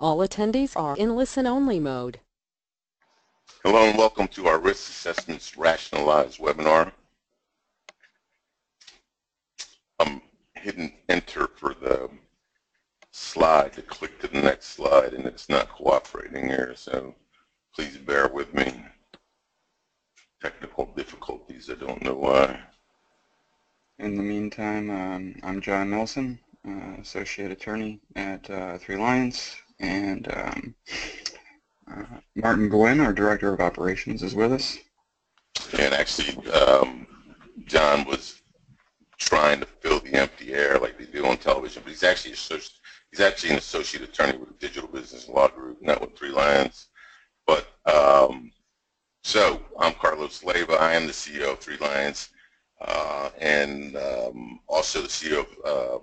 All attendees are in listen-only mode. Hello and welcome to our Risk Assessments Rationalized webinar. I'm hitting enter for the slide to click to the next slide, and it's not cooperating here, so please bear with me. Technical difficulties, I don't know why. In the meantime, I'm John Nelson, Associate Attorney at Three Lions. And Martin Glenn, our Director of Operations, is with us. And actually, John was trying to fill the empty air like they do on television, but he's actually an Associate Attorney with the Digital Business Law Group, not with Three Lions. But so I'm Carlos Leiva. I am the CEO of Three Lions, and also the CEO of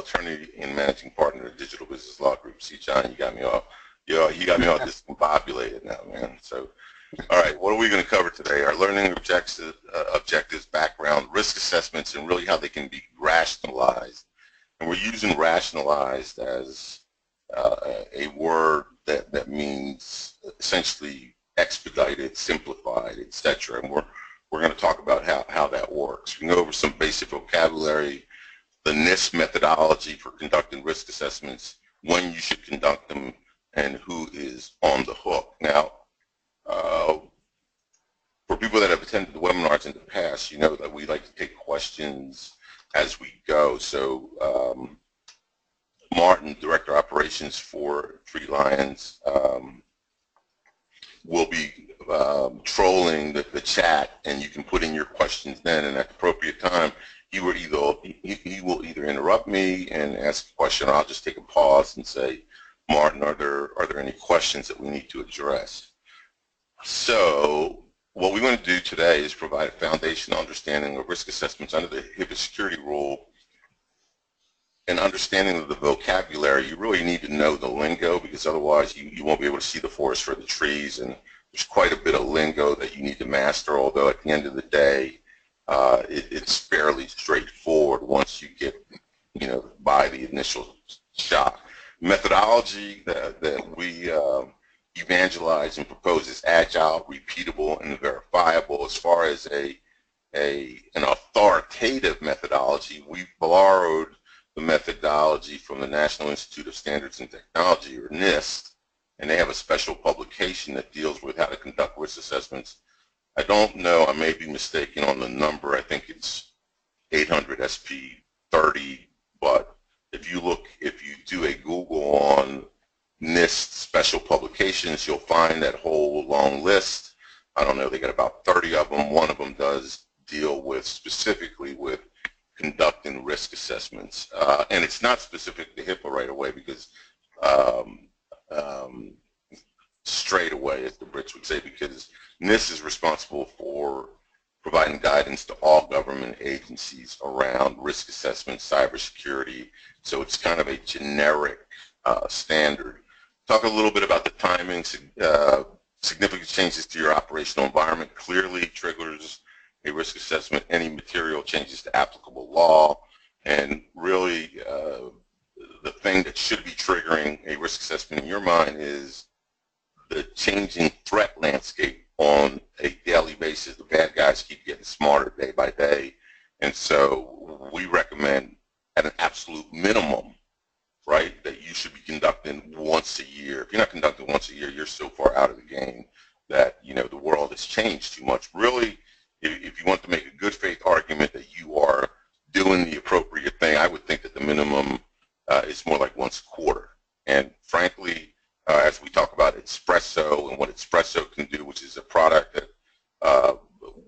attorney and managing partner of the Digital Business Law Group. See, John, you got me all discombobulated now, man. So, all right, what are we going to cover today? Our learning objectives, background, risk assessments, and really how they can be rationalized. And we're using rationalized as a word that means essentially expedited, simplified, etc. And we're going to talk about how that works. We can go over some basic vocabulary, the NIST methodology for conducting risk assessments, when you should conduct them, and who is on the hook. Now, for people that have attended the webinars in the past, you know that we like to take questions as we go. So Martin, Director of Operations for Three Lions, will be trolling the chat, and you can put in your questions then, and at the appropriate time, he will either interrupt me and ask a question, or I'll just take a pause and say, Martin, are there any questions that we need to address? So what we want to do today is provide a foundational understanding of risk assessments under the HIPAA Security Rule, and understanding of the vocabulary. You really need to know the lingo, because otherwise you won't be able to see the forest for the trees, and there's quite a bit of lingo that you need to master, although at the end of the day, it's fairly straightforward once you get, by the initial shock. Methodology that we evangelize and propose is agile, repeatable, and verifiable. As far as an authoritative methodology, we've borrowed the methodology from the National Institute of Standards and Technology, or NIST, and they have a special publication that deals with how to conduct risk assessments. I don't know, I may be mistaken on the number, I think it's 800 SP 30, but if you do a Google on NIST special publications, you'll find that whole long list. I don't know, they got about 30 of them. One of them does deal with specifically with conducting risk assessments, and it's not specific to HIPAA right away, because straight away, as the Brits would say, because NIST is responsible for providing guidance to all government agencies around risk assessment, cybersecurity, so it's kind of a generic standard. Talk a little bit about the timing. Significant changes to your operational environment clearly triggers a risk assessment, any material changes to applicable law, and really the thing that should be triggering a risk assessment in your mind is the changing threat landscape on a daily basis. The bad guys keep getting smarter day by day, and so we recommend at an absolute minimum, right, that you should be conducting once a year. If you're not conducting once a year, you're so far out of the game that, the world has changed too much. Really, if you want to make a good faith argument that you are doing the appropriate thing, I would think that the minimum is more like once a quarter. And frankly, as we talk about Espresso and what Espresso can do, which is a product that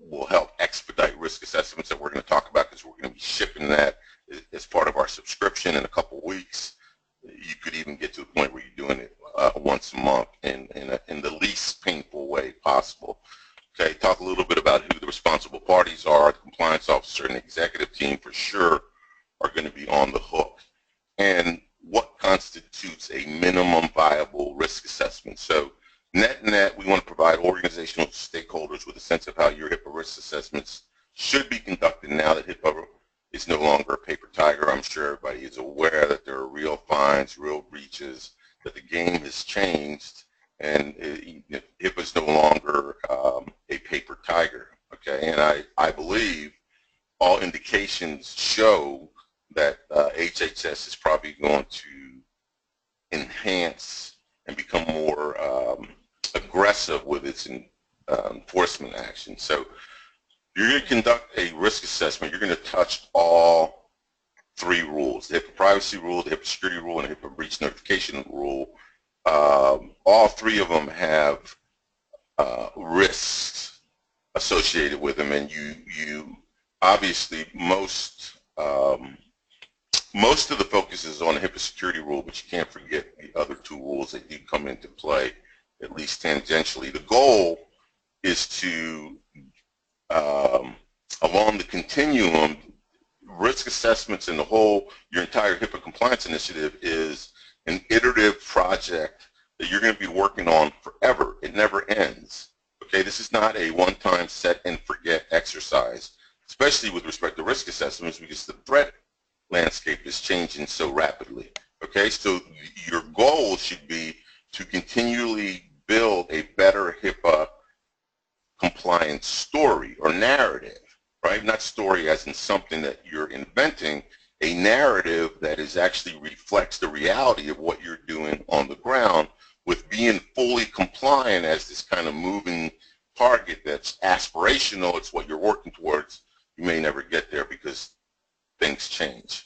will help expedite risk assessments that we're going to talk about, because we're going to be shipping that as part of our subscription in a couple weeks. You could even get to the point where you're doing it once a month in the least painful way possible. Okay, talk a little bit about who the responsible parties are. The compliance officer and the executive team for sure are going to be on the hook. And what constitutes a minimum viable risk assessment? So net-net, we want to provide organizational stakeholders with a sense of how your HIPAA risk assessments should be conducted now that HIPAA is no longer a paper tiger. I'm sure everybody is aware that there are real fines compliance rule breaches, that the game has changed and it was no longer a paper tiger, okay? And I believe all indications show that HHS is probably going to enhance and become more aggressive with its enforcement action. So you're going to conduct a risk assessment. You're going to touch all three rules, the HIPAA Privacy Rule, the HIPAA Security Rule, and the HIPAA Breach Notification Rule. All three of them have risks associated with them, and you obviously most of the focus is on the HIPAA Security Rule, but you can't forget the other two rules that do come into play, at least tangentially. The goal is to, along the continuum, risk assessments and the whole, your entire HIPAA compliance initiative is an iterative project that you're going to be working on forever. It never ends. Okay, this is not a one-time set and forget exercise, especially with respect to risk assessments, because the threat landscape is changing so rapidly. Okay, so your goal should be to continually build a better HIPAA compliance story or narrative, right? Not story as in something that you're inventing, a narrative that is actually reflects the reality of what you're doing on the ground, with being fully compliant as this kind of moving target that's aspirational. It's what you're working towards. You may never get there because things change.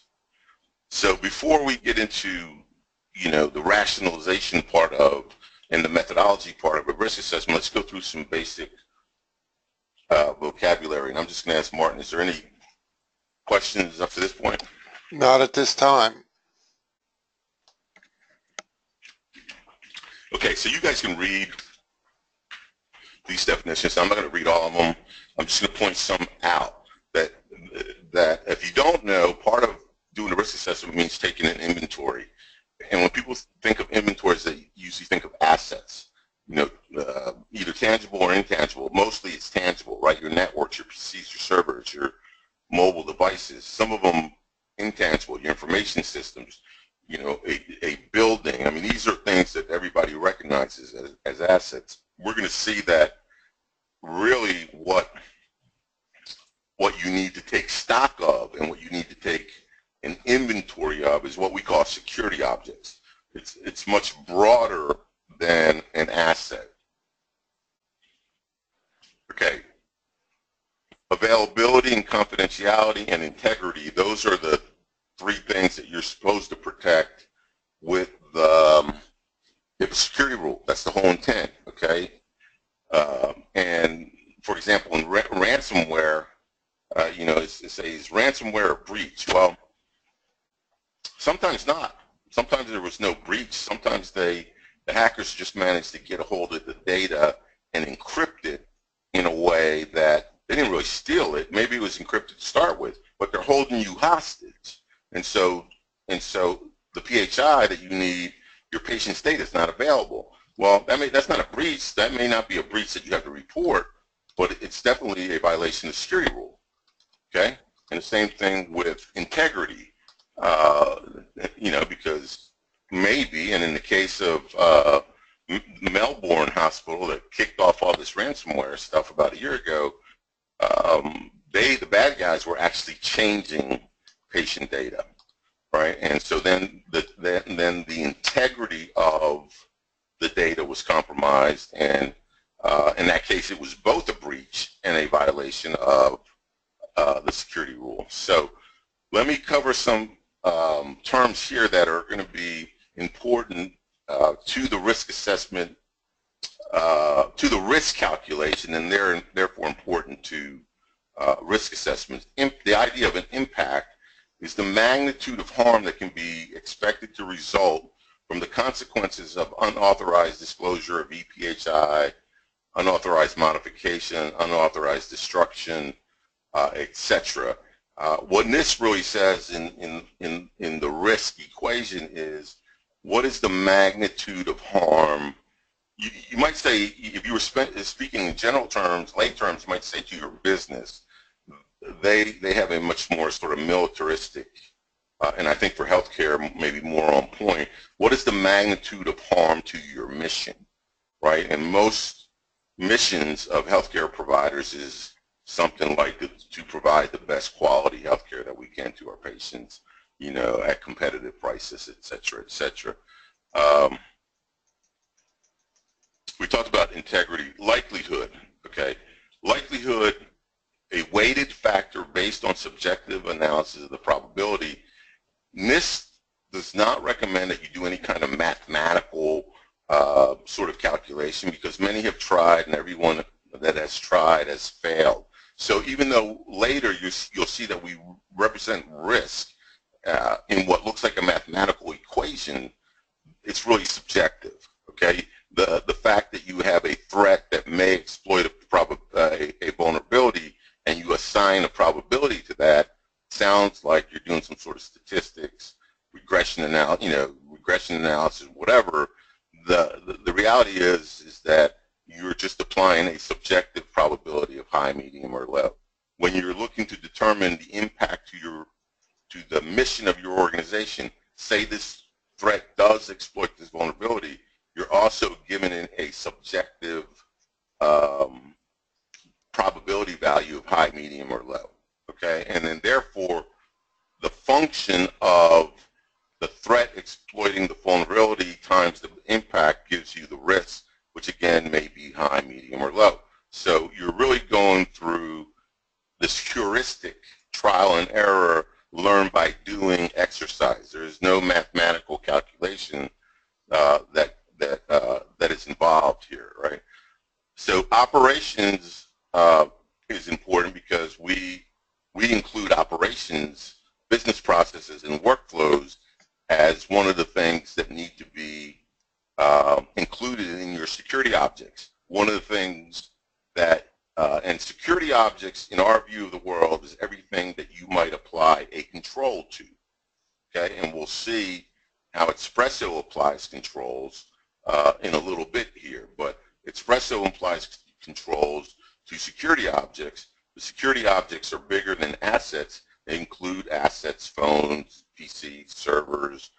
So before we get into, you know, the rationalization part of and the methodology part of a risk assessment, let's go through some basic vocabulary. And I'm just going to ask Martin, is there any questions up to this point? Not at this time. Okay, so you guys can read these definitions. I'm not going to read all of them. I'm just going to point some out that if you don't know, part of doing a risk assessment means taking an inventory. And when people think of inventories, they usually think of assets, you know, either tangible or intangible. Mostly it's tangible, right? Your networks, your PCs, your servers, your mobile devices. Some of them intangible, your information systems, you know, a building. I mean, these are things that everybody recognizes as assets. We're going to see that really what you need to take stock of and what you need to take an inventory of is what we call security objects. It's much broader than an asset. Okay. Availability and confidentiality and integrity, those are the three things that you're supposed to protect with the HIPAA Security Rule. That's the whole intent, okay? And for example, in ransomware, you know, it says ransomware a breach. Well, sometimes not. Sometimes there was no breach. Sometimes the hackers just managed to get a hold of the data and encrypt it in a way that they didn't really steal it. Maybe it was encrypted to start with, but they're holding you hostage. And so the PHI that you need, your patient's data is not available. Well, that's not a breach. That may not be a breach that you have to report, but it's definitely a violation of the security rule. Okay? And the same thing with integrity. You know, because maybe, and in the case of Melbourne Hospital that kicked off all this ransomware stuff about a year ago, the bad guys were actually changing patient data, right? And so then the integrity of the data was compromised, and in that case, it was both a breach and a violation of the security rule. So let me cover some terms here that are going to be important to the risk assessment, to the risk calculation, and they're therefore important to risk assessments. The idea of an impact is the magnitude of harm that can be expected to result from the consequences of unauthorized disclosure of EPHI, unauthorized modification, unauthorized destruction, etc. What NIST really says in the risk equation is, what is the magnitude of harm? You might say, if you were speaking in general terms, lay terms, you might say to your business, they have a much more sort of militaristic and I think for healthcare maybe more on point, what is the magnitude of harm to your mission, right? And most missions of healthcare providers is something like to provide the best quality healthcare that we can to our patients, you know, at competitive prices, et cetera, et cetera. We talked about integrity, likelihood, okay? Likelihood, a weighted factor based on subjective analysis of the probability. NIST does not recommend that you do any kind of mathematical sort of calculation, because many have tried and everyone that has tried has failed. So even though later you'll see that we represent risk in what looks like a mathematical equation, it's really subjective, okay? The fact that you have a threat that may exploit a vulnerability and you assign a probability to that sounds like you're doing some sort of statistics, regression analysis, you know, whatever. The reality is that you're just applying a subjective probability of high, medium, or low. When you're looking to determine the impact to the mission of your organization, say this threat does exploit this vulnerability, you're also giving it a subjective probability value of high, medium, or low, okay? And then therefore, the function of the threat exploiting the vulnerability times the impact gives you the risk, which again may be high, medium, or low. So you're really going through this heuristic trial and error, learn by doing exercise. There is no mathematical calculation that is involved here, right? So operations is important because we include operations, business processes, and workflows as one of the things that need to be included in your security objects. One of the things that, and security objects in our view of the world is everything that you might apply a control to, okay? And we'll see how Espresso applies controls in a little bit here, but Espresso applies controls to security objects. The security objects are bigger than assets. They include assets, phones, PCs, servers,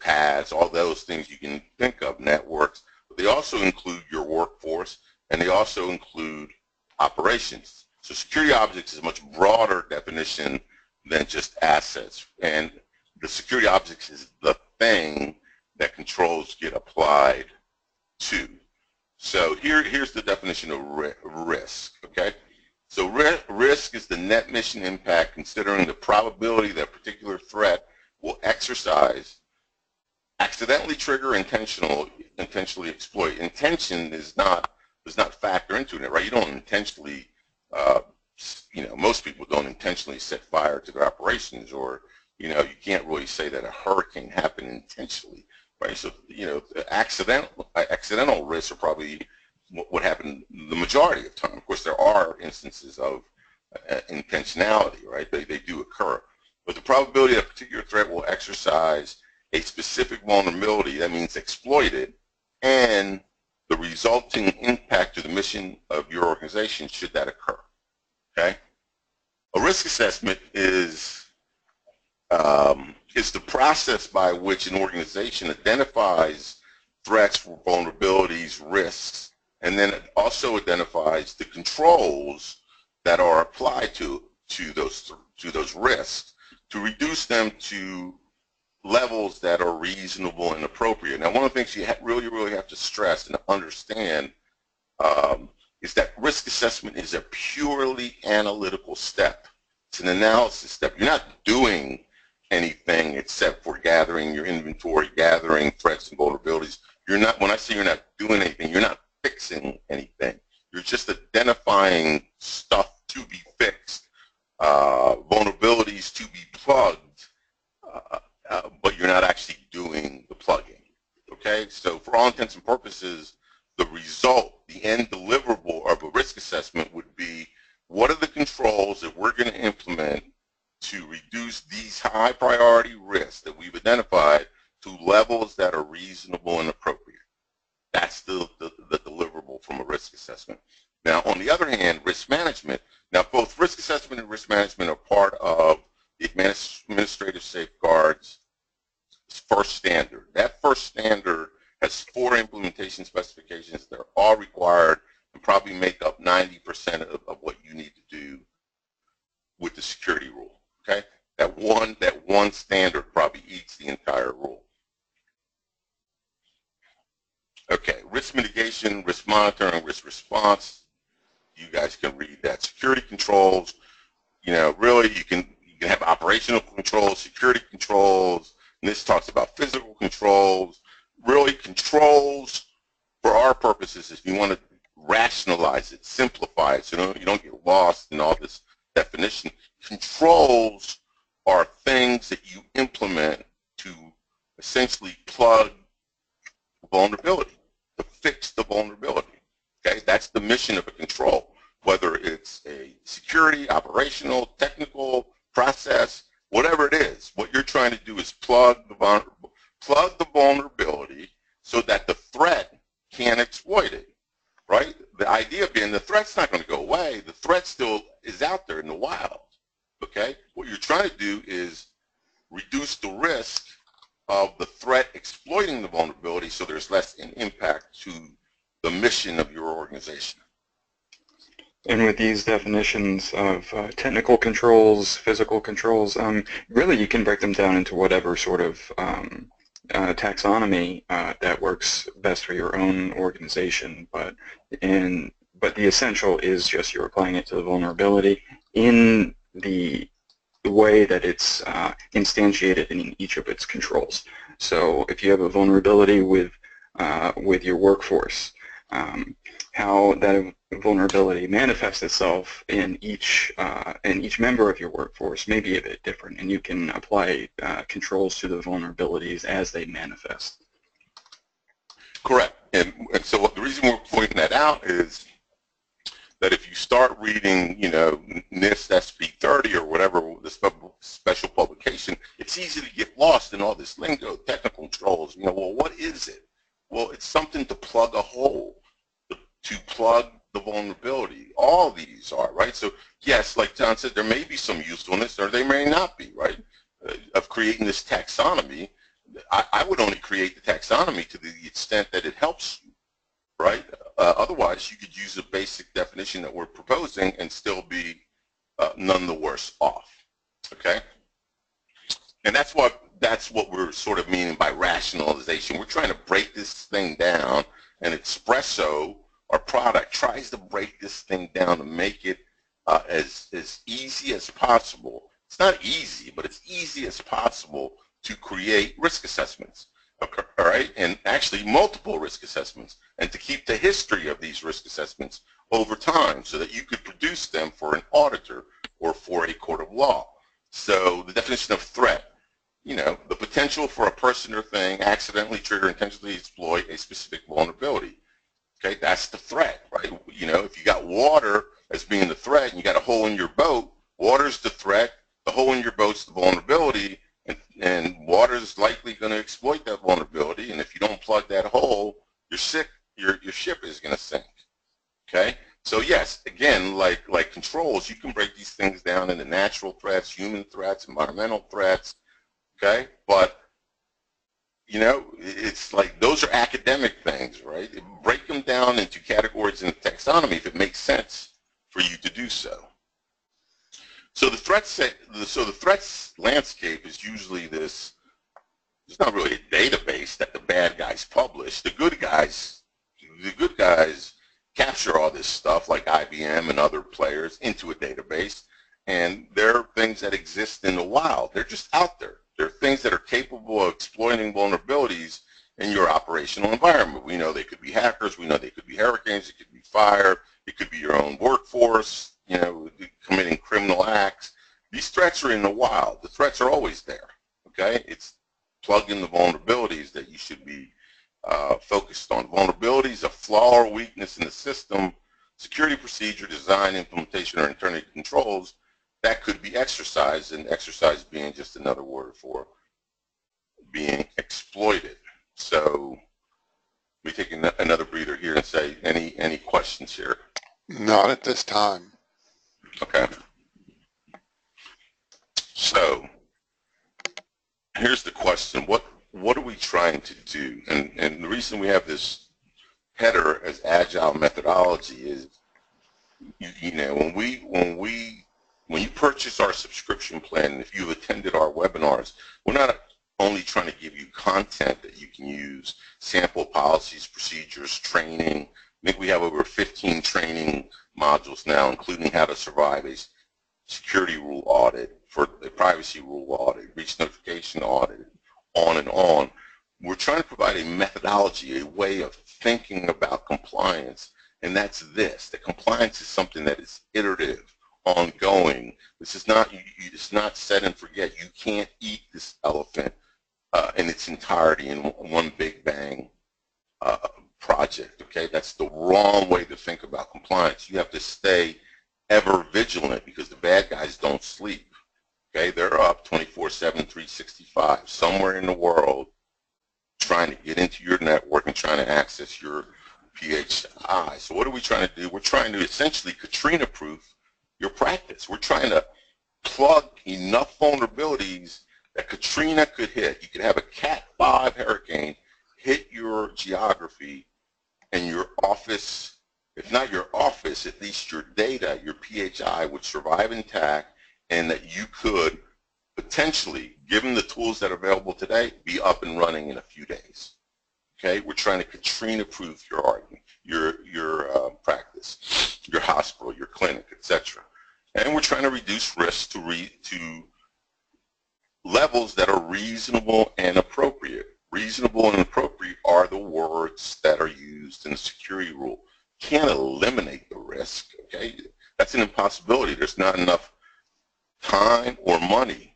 pads, all those things you can think of, networks. But they also include your workforce, and they also include operations. So security objects is a much broader definition than just assets. And the security objects is the thing that controls get applied to. So here's the definition of risk, okay? So risk is the net mission impact considering the probability that a particular threat will exercise, accidentally trigger, intentionally exploit. Intention is does not factor into it, right? You don't intentionally, you know, most people don't intentionally set fire to their operations, or, you know, you can't really say that a hurricane happened intentionally. Right, so, you know, accidental risks are probably what happen the majority of the time. Of course, there are instances of intentionality, right? They do occur. But the probability that a particular threat will exercise a specific vulnerability, that means exploit it, and the resulting impact to the mission of your organization should that occur, okay? A risk assessment is the process by which an organization identifies threats, vulnerabilities, risks, and then it also identifies the controls that are applied to those risks to reduce them to levels that are reasonable and appropriate. Now, one of the things you really have to stress and understand is that risk assessment is a purely analytical step. It's an analysis step. You're not doing anything except for gathering your inventory, gathering threats and vulnerabilities. You're not, when I say you're not doing anything, you're not fixing anything. You're just identifying stuff to be fixed, vulnerabilities to be plugged, but you're not actually doing the plugging, okay? So for all intents and purposes, the result, the end deliverable of a risk assessment would be, what are the controls that we're going to implement to reduce these high priority risks that we've identified to levels that are reasonable and appropriate? That's the deliverable from a risk assessment. Now, on the other hand, risk management. Now, both risk assessment and risk management are part of the administrative safeguards first standard. That first standard has 4 implementation specifications. They're all required and probably make up 90% of what you need to do with the security rule. Okay, that one standard probably eats the entire rule. Okay, risk mitigation, risk monitoring, risk response. You guys can read that. Security controls. You know, really, you can have operational controls, security controls. NIST talks about physical controls. Really, controls for our purposes is you want to rationalize it, simplify it, so you don't get lost in all this definition. Controls are things that you implement to essentially plug vulnerability, to fix the vulnerability. Okay, that's the mission of a control, whether it's a security, operational, technical, process, whatever it is. What you're trying to do is plug the vulnerability so that the threat can't exploit it, right? The idea being the threat's not going to go away. The threat still is out there in the wild, okay? What you're trying to do is reduce the risk of the threat exploiting the vulnerability so there's less an impact to the mission of your organization. And with these definitions of technical controls, physical controls, really you can break them down into whatever sort of taxonomy that works best for your own organization. But the essential is just you're applying it to the vulnerability in the way that it's instantiated in each of its controls. So if you have a vulnerability with your workforce, how that vulnerability manifests itself in each member of your workforce may be a bit different, and you can apply controls to the vulnerabilities as they manifest. Correct. And so the reason we're pointing that out is that if you start reading, you know, NIST SB 30 or whatever, the special publication, it's easy to get lost in all this lingo, technical controls. You know, well, what is it? Well, it's something to plug a hole, to plug the vulnerability. All these are, right? So yes, like John said, there may be some usefulness or they may not be, right, of creating this taxonomy. I would only create the taxonomy to the extent that it helps you, right? Otherwise, you could use a basic definition that we're proposing and still be none the worse off, okay? And that's what we're sort of meaning by rationalization. We're trying to break this thing down, and Espresso, our product, tries to break this thing down to make it as easy as possible. It's not easy, but it's easy as possible to create risk assessments, okay, all right? And actually multiple risk assessments, and to keep the history of these risk assessments over time so that you could produce them for an auditor or for a court of law. So the definition of threat, you know, the potential for a person or thing accidentally trigger, intentionally exploit a specific vulnerability. Okay, that's the threat, right? You know, if you got water as being the threat and you got a hole in your boat, water's the threat, the hole in your boat's the vulnerability, and water's likely going to exploit that vulnerability, and if you don't plug that hole, your ship is going to sink, okay? So yes, again, like controls, you can break these things down into natural threats, human threats, environmental threats, okay? But you know, it's like those are academic things, right? Break them down into categories in the taxonomy if it makes sense for you to do so. So the threats landscape is usually this. It's not really a database that the bad guys publish. The good guys capture all this stuff, like IBM and other players, into a database, and they're things that exist in the wild. They're just out there. They're things that are capable of exploiting vulnerabilities in your operational environment. We know they could be hackers. We know they could be hurricanes. It could be fire. It could be your own workforce, you know, committing criminal acts. These threats are in the wild. The threats are always there, okay? It's plugging the vulnerabilities that you should be focused on. Vulnerabilities, a flaw or weakness in the system, security procedure, design, implementation, or internal controls that could be exercised, and exercise being just another word for being exploited. So let me take another breather here and say, any questions here? Not at this time. Okay. So question, what are we trying to do? And the reason we have this header as agile methodology is, you know, when you purchase our subscription plan, if you've attended our webinars, we're not only trying to give you content that you can use, sample policies, procedures, training. I think we have over 15 training modules now, including how to survive a security rule audit, for a privacy rule audit, breach notification audit, on and on. We're trying to provide a methodology, a way of thinking about compliance, and that's this. That compliance is something that is iterative, ongoing. This is not, it's not set and forget. You can't eat this elephant in its entirety in one big bang project, okay? That's the wrong way to think about compliance. You have to stay ever vigilant because the bad guys don't sleep. Okay, they're up 24/7, 365, somewhere in the world, trying to get into your network and trying to access your PHI. So what are we trying to do? We're trying to essentially Katrina-proof your practice. We're trying to plug enough vulnerabilities that Katrina could hit. You could have a Cat 5 hurricane hit your geography and your office, if not your office, at least your data, your PHI would survive intact, and that you could potentially, given the tools that are available today, be up and running in a few days. Okay, we're trying to Katrina-proof your argument, your practice, your hospital, your clinic, etc. And we're trying to reduce risks to levels that are reasonable and appropriate. Reasonable and appropriate are the words that are used in the security rule. Can't eliminate the risk. Okay, that's an impossibility. There's not enough time or money,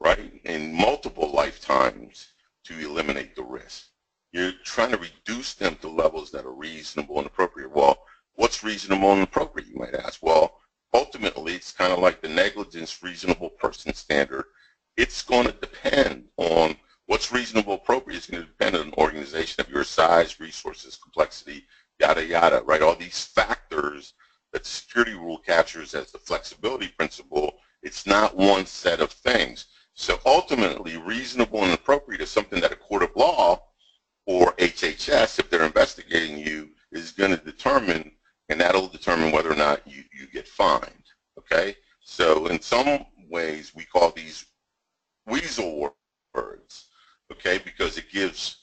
right, in multiple lifetimes to eliminate the risk. You're trying to reduce them to levels that are reasonable and appropriate. Well, what's reasonable and appropriate, you might ask? Well, ultimately, it's kind of like the negligence reasonable person standard. It's going to depend on what's reasonable and appropriate. It's going to depend on an organization of your size, resources, complexity, yada, yada, right? All these factors that the security rule captures as the flexibility principle. It's not one set of things. So ultimately, reasonable and appropriate is something that a court of law or HHS, if they're investigating you, is going to determine, and that'll determine whether or not you get fined, okay? So in some ways, we call these weasel words, okay, because it gives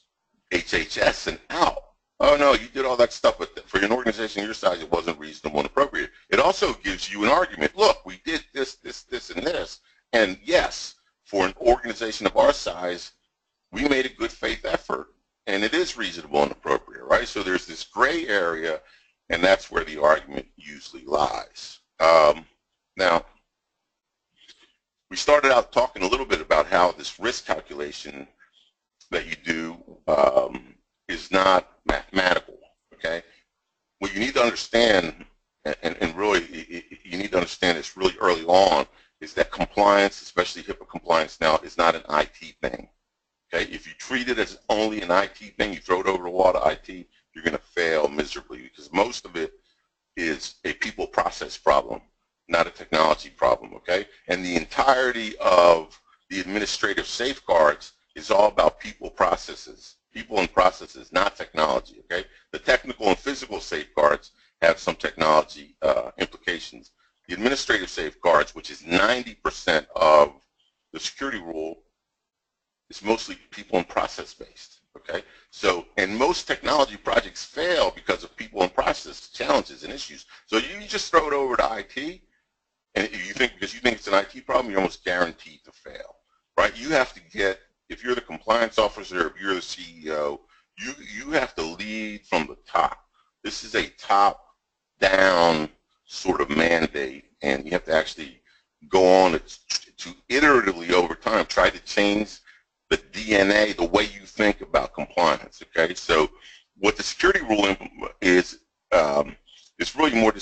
HHS an out. Oh, no, you did all that stuff, but for an organization your size, it wasn't reasonable and appropriate. It also gives you an argument. Look, we did this, this, this, and this. And yes, for an organization of our size, we made a good faith effort, and it is reasonable and appropriate, right? So there's this gray area, and that's where the argument usually lies. Now, we started out talking a little bit about how this risk calculation that you do is not mathematical, okay? What you need to understand, and really you need to understand this really early on, is that compliance, especially HIPAA compliance now, is not an IT thing, okay? If you treat it as only an IT thing, you throw it over the wall to IT, you're going to fail miserably because most of it is a people process problem, not a technology problem, okay? And the entirety of the administrative safeguards is all about people processes. People and processes, not technology, okay? The technical and physical safeguards have some technology implications. The administrative safeguards, which is 90% of the security rule, is mostly people and process based, okay? So, and most technology projects fail because of people and process challenges and issues. So you just throw it over to IT, and if you think, because you think it's an IT problem, you're almost guaranteed to fail, right? You have to get, if you're the compliance officer, if you're the CEO, you have to lead from the top. This is a top-down sort of mandate, and you have to actually go on to iteratively over time try to change the DNA, the way you think about compliance, okay? So what the security rule is, it's really more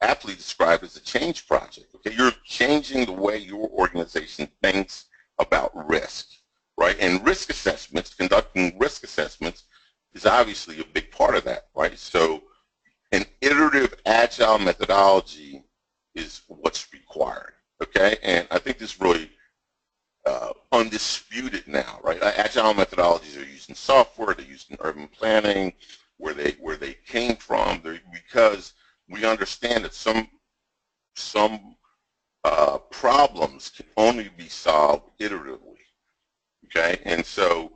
aptly described as a change project, okay? You're changing the way your organization thinks about risk. Right, and risk assessments, conducting risk assessments is obviously a big part of that, right? So an iterative, agile methodology is what's required, okay? And I think this really undisputed now, right? Agile methodologies are used in software, they're used in urban planning, where they came from, because we understand that some problems can only be solved iteratively, okay? And so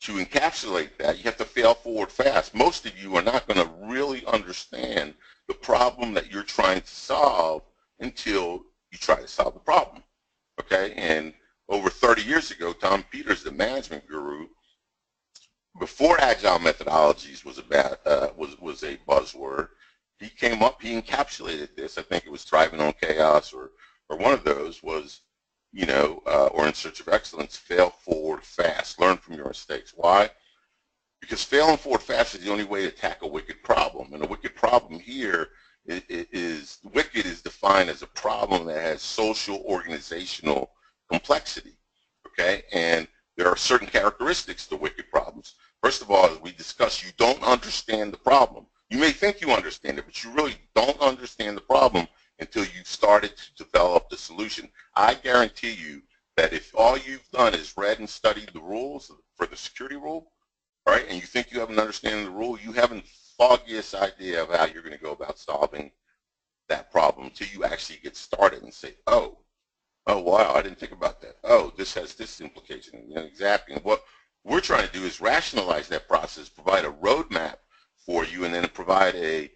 to encapsulate that, you have to fail forward fast. Most of you are not going to really understand the problem that you're trying to solve until you try to solve the problem, okay? And over 30 years ago, Tom Peters, the management guru, before agile methodologies was a buzzword, he came up, he encapsulated this. I think it was Thriving on Chaos or one of those was, you know, or In Search of Excellence, fail forward fast, learn from your mistakes. Why? Because failing forward fast is the only way to tackle a wicked problem. And a wicked problem here is wicked is defined as a problem that has social organizational complexity, okay? And there are certain characteristics to wicked problems. First of all, as we discussed, you don't understand the problem. You may think you understand it, but you really don't understand the problem until you've started to develop the solution. I guarantee you that if all you've done is read and studied the rules for the security rule, right, and you think you have an understanding of the rule, you haven't foggiest idea of how you're going to go about solving that problem until you actually get started and say, oh, wow, I didn't think about that. Oh, this has this implication. You know, exactly. And what we're trying to do is rationalize that process, provide a roadmap for you, and then provide a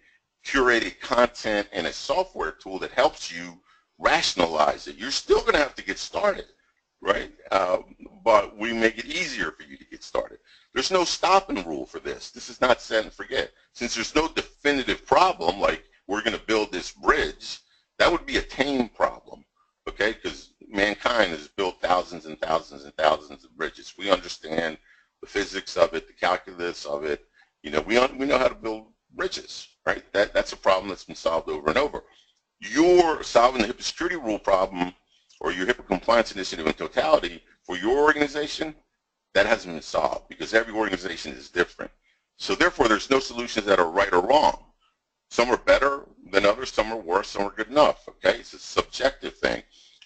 curated content and a software tool that helps you rationalize it. You're still going to have to get started, right? But we make it easier for you to get started. There's no stopping rule for this. This is not set and forget. Since there's no definitive problem, like we're going to build this bridge, that would be a tame problem. Okay, because mankind has built thousands and thousands and thousands of bridges. We understand the physics of it, the calculus of it. You know, we know how to build bridges, right? That's a problem that's been solved over and over. You're solving the HIPAA security rule problem or your HIPAA compliance initiative in totality for your organization, that hasn't been solved because every organization is different. So therefore, there's no solutions that are right or wrong. Some are better than others, some are worse, some are good enough, okay? It's a subjective thing.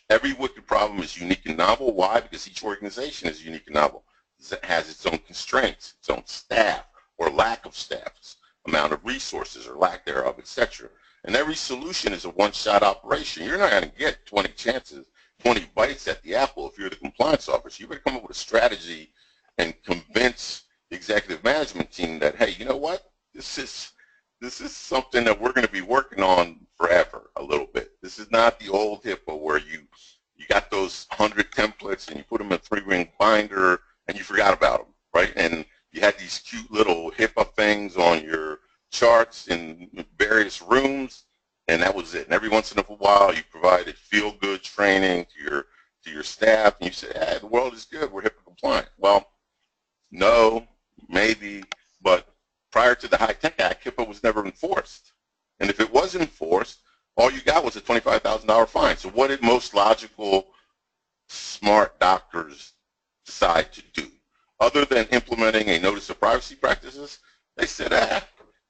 Every wicked problem is unique and novel. Why? Because each organization is unique and novel. It has its own constraints, its own staff or lack of staff, amount of resources or lack thereof, etc. And every solution is a one-shot operation. You're not going to get 20 chances, 20 bites at the apple if you're the compliance officer. You better come up with a strategy and convince the executive management team that, hey, you know what? This is something that we're going to be working on forever a little bit. This is not the old HIPAA where you got those 100 templates and you put them in a 3-ring binder and you forgot about them, right? And you had these cute little HIPAA things on your charts in various rooms, and that was it. And every once in a while, you provided feel-good training to your staff, and you said, hey, the world is good, we're HIPAA compliant. Well, no, maybe, but prior to the High Tech Act, HIPAA was never enforced. And if it was enforced, all you got was a $25,000 fine. So what did most logical, smart doctors decide to do? Other than implementing a notice of privacy practices, they said, ah,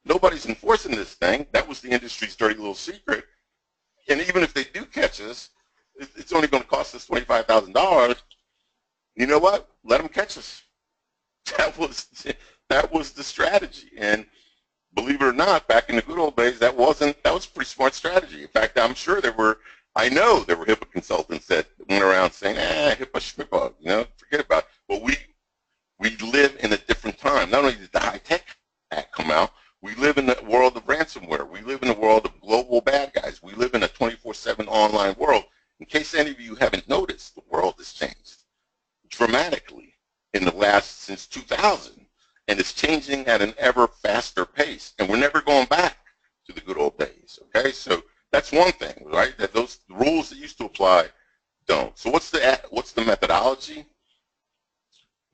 nobody's enforcing this thing. That was the industry's dirty little secret. And even if they do catch us, it's only going to cost us $25,000. You know what? Let them catch us. That was the strategy, and believe it or not, back in the good old days, that was a pretty smart strategy. In fact, I'm sure I know there were HIPAA consultants that went around saying, HIPAA schmippa, you know, forget about it. But we live in a different time. Not only did the High Tech Act come out, we live in the world of ransomware. We live in the world of global bad guys. We live in a 24/7 online world. In case any of you haven't noticed, the world has changed dramatically in the last, since 2000. And it's changing at an ever faster pace, and we're never going back to the good old days, okay? So that's one thing, right, that those rules that used to apply don't. So what's the methodology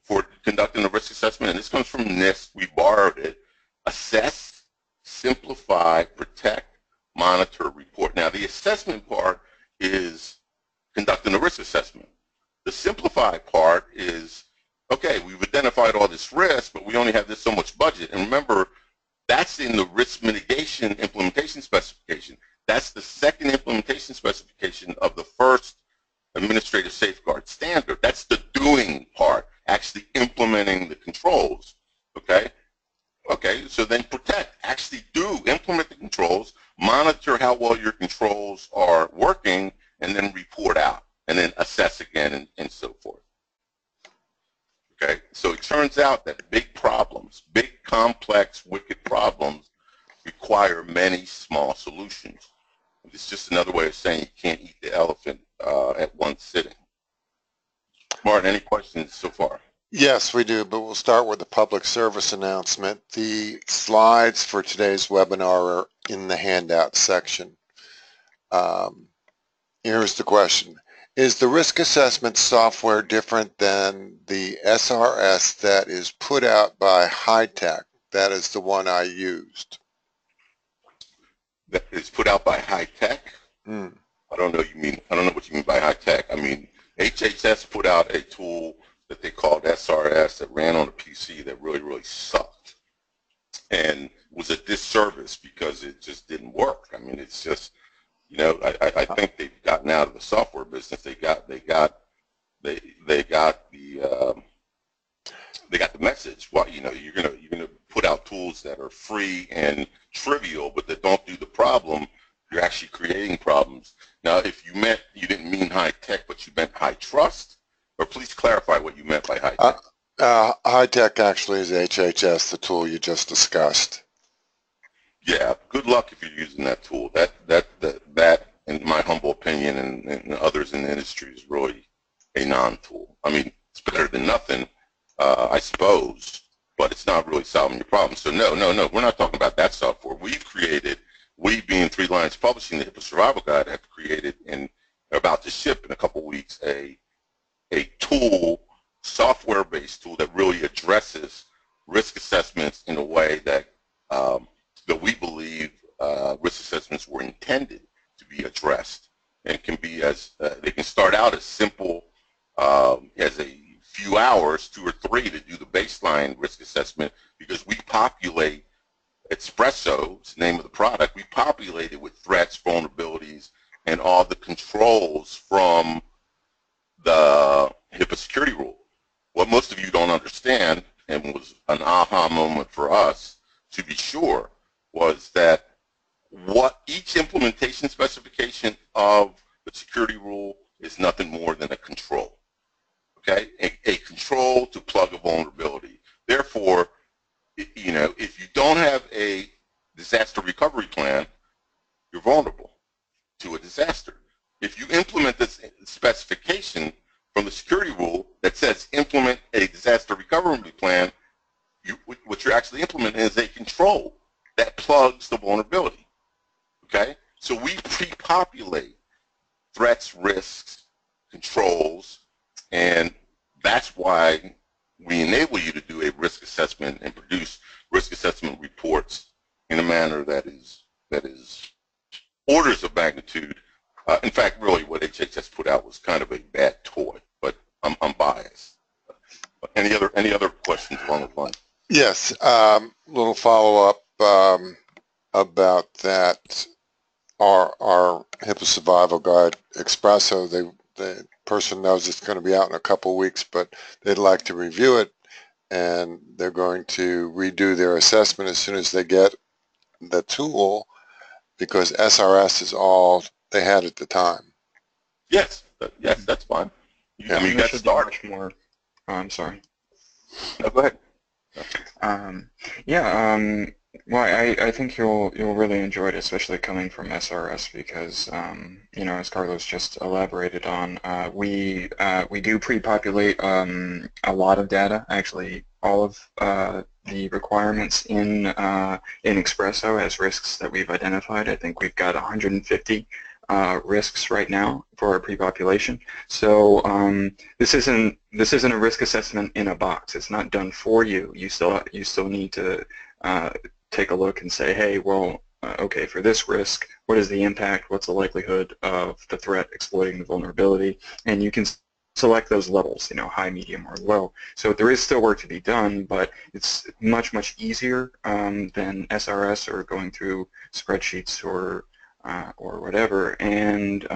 for conducting a risk assessment? And this comes from NIST. We borrowed it. Assess, simplify, protect, monitor, report. Now, the assessment part is conducting a risk assessment. The simplify part is, okay, we've identified all this risk, but we only have so much budget. And remember, that's in the risk mitigation implementation specification. That's the second implementation specification of the first administrative safeguard standard. That's the doing part, actually implementing the controls, okay? Okay, so then protect, actually do, implement the controls, monitor how well your controls are working, and then report out, and then assess again, and so forth. Okay, so it turns out that big problems, big, complex, wicked problems require many small solutions. It's just another way of saying you can't eat the elephant at one sitting. Martin, any questions so far? Yes, we do, but we'll start with the public service announcement. The slides for today's webinar are in the handout section. Here's the question. Is the risk assessment software different than the SRS that is put out by HITAC? That is the one I used. That is put out by HITAC? Mm. I don't know what you mean by HITAC. I mean, HHS put out a tool that they called SRS that ran on a PC that really, really sucked and was a disservice because it just didn't work. I mean, it's just, you know, I think they've gotten out of the software business. They got the message. Well, you know, you're gonna put out tools that are free and trivial, but that don't do the problem. You're actually creating problems. Now, if you meant you didn't mean high tech, but you meant high trust, or please clarify what you meant by high tech. High tech actually is HHS, the tool you just discussed. Yeah, good luck if you're using that tool. That in my humble opinion, and others in the industry, is really a non-tool. I mean, it's better than nothing, I suppose, but it's not really solving your problem. So no, we're not talking about that software. We've created, we being Three Lions Publishing, the HIPAA Survival Guide, have created and are about to ship in a couple weeks a tool, software-based tool that really addresses risk assessments in a way that that we believe risk assessments were intended to be addressed, and can be as they can start out as simple as a few hours, 2 or 3, to do the baseline risk assessment, because we populate Espresso, it's the name of the product, we populate it with threats, vulnerabilities, and all the controls from the HIPAA Security Rule. What most of you don't understand, and was an aha moment for us, to be sure, was that what each implementation specification of the security rule is nothing more than a control, okay? A control to plug a vulnerability. Therefore, you know, if you don't have a disaster recovery plan, you're vulnerable to a disaster. If you implement this specification from the security rule that says implement a disaster recovery plan, what you're actually implementing is a control that plugs the vulnerability, okay? So we pre-populate threats, risks, controls, and that's why we enable you to do a risk assessment and produce risk assessment reports in a manner that is orders of magnitude. In fact, really what HHS put out was kind of a bad toy, but I'm biased. But any other questions along the line? Yes, little follow-up about that. Our HIPAA Survival Guide Espresso, the person knows it's going to be out in a couple of weeks, but they'd like to review it, and they're going to redo their assessment as soon as they get the tool, because SRS is all they had at the time. Yes, that's fine. I mean, you got to start. I'm sorry. No, go ahead. Well, I think you'll really enjoy it, especially coming from SRS, because you know, as Carlos just elaborated on, we do pre-populate a lot of data, actually all of the requirements in Espresso as risks that we've identified. I think we've got 150 risks right now for our pre-population. So this isn't a risk assessment in a box. It's not done for you. You still need to take a look and say, hey, well, okay, for this risk, what is the impact? What's the likelihood of the threat exploiting the vulnerability? And you can select those levels, you know, high, medium, or low. So there is still work to be done, but it's much, much easier than SRS or going through spreadsheets or or whatever, and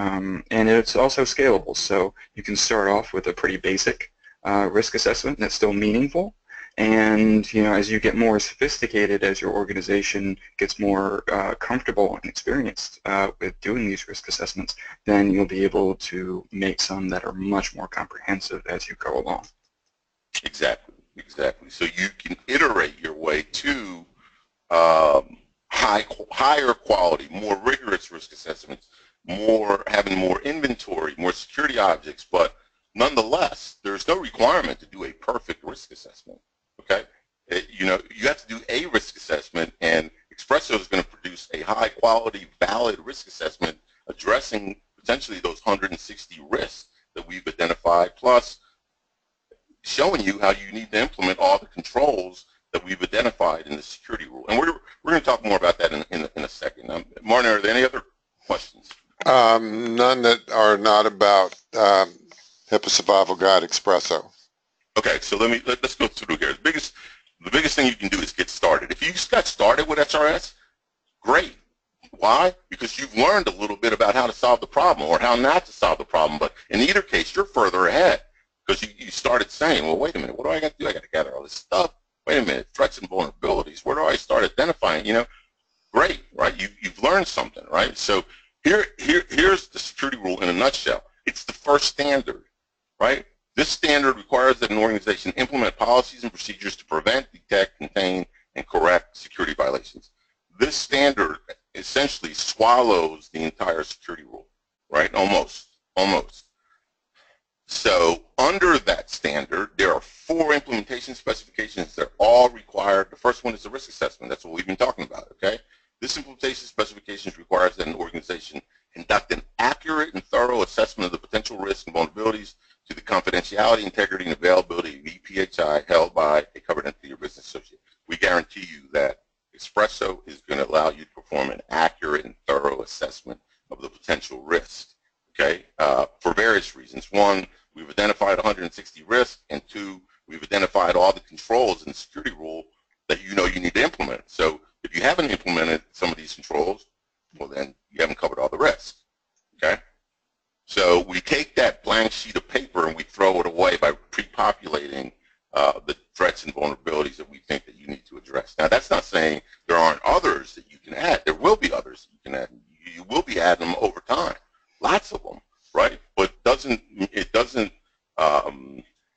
it's also scalable. So you can start off with a pretty basic risk assessment that's still meaningful, and as you get more sophisticated, as your organization gets more comfortable and experienced with doing these risk assessments, then you'll be able to make some that are much more comprehensive as you go along. Exactly. So you can iterate your way to higher quality, more rigorous risk assessments, having more inventory, more security objects, but nonetheless, there's no requirement to do a perfect risk assessment, okay? You have to do a risk assessment, and Espresso is going to produce a high-quality, valid risk assessment addressing potentially those 160 risks that we've identified, plus showing you how you need to implement all the controls that we've identified in the security rule. And we're going to talk more about that in a second. Martin, are there any other questions? None that are not about HIPAA Survival Guide Espresso. Okay, so let's go through here. The biggest thing you can do is get started. If you just got started with SRS, great. Why? Because you've learned a little bit about how to solve the problem or how not to solve the problem. But in either case, you're further ahead because you started saying, well, wait a minute, what do I got to do? I got to gather all this stuff. Wait a minute, threats and vulnerabilities. Where do I start identifying? Great, right? You've learned something, right? So here's the security rule in a nutshell. It's the first standard, right? This standard requires that an organization implement policies and procedures to prevent, detect, contain, and correct security violations. This standard essentially swallows the entire security rule, right? Almost. So under that standard, there are 4 implementation specifications that are all required. The first one is the risk assessment. That's what we've been talking about, okay? This implementation specification requires that an organization conduct an accurate and thorough assessment of the potential risks and vulnerabilities to the confidentiality, integrity, and availability of EPHI held by a covered entity or business associate. We guarantee you that Espresso is going to allow you to perform an accurate and thorough assessment of the potential risk. Okay, for various reasons. 1, we've identified 160 risks, and 2, we've identified all the controls in the security rule that you need to implement. So if you haven't implemented some of these controls, well then you haven't covered all the risks, okay? So we take that blank sheet of paper and we throw it away by pre-populating the threats and vulnerabilities that we think that you need to address. Now that's not saying there aren't others that you can add. There will be others that you can add. You will be adding them over time. Lots of them, right? But it doesn't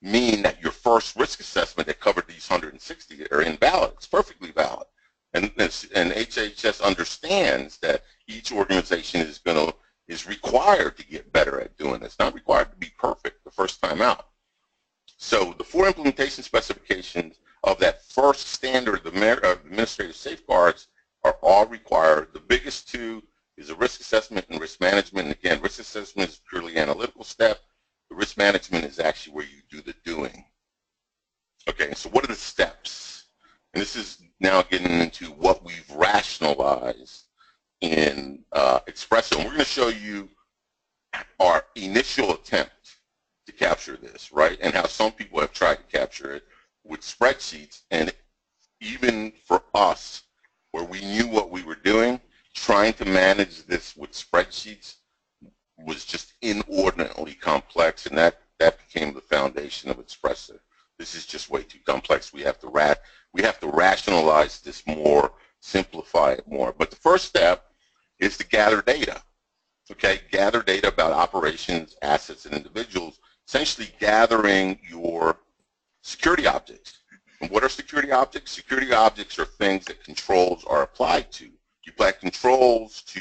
mean that your first risk assessment that covered these 160 are invalid. It's perfectly valid. And HHS understands that each organization is required to get better at doing this. Not required to be perfect the first time out. So the 4 implementation specifications of that first standard, the administrative safeguards, are all required. The biggest 2. Is a risk assessment and risk management. And again, risk assessment is purely an analytical step. The risk management is actually where you do the doing. Okay, so what are the steps? And this is now getting into what we've rationalized in Espresso. And we're going to show you our initial attempt to capture this, right? And how some people have tried to capture it with spreadsheets. And even for us, where we knew what we were doing, trying to manage this with spreadsheets was just inordinately complex, and that became the foundation of Espresso. This is just way too complex. We have to rationalize this more, simplify it more. But the first step is to gather data. Okay, gather data about operations, assets, and individuals. Essentially, gathering your security objects. And what are security objects? Security objects are things that controls are applied to. You apply controls to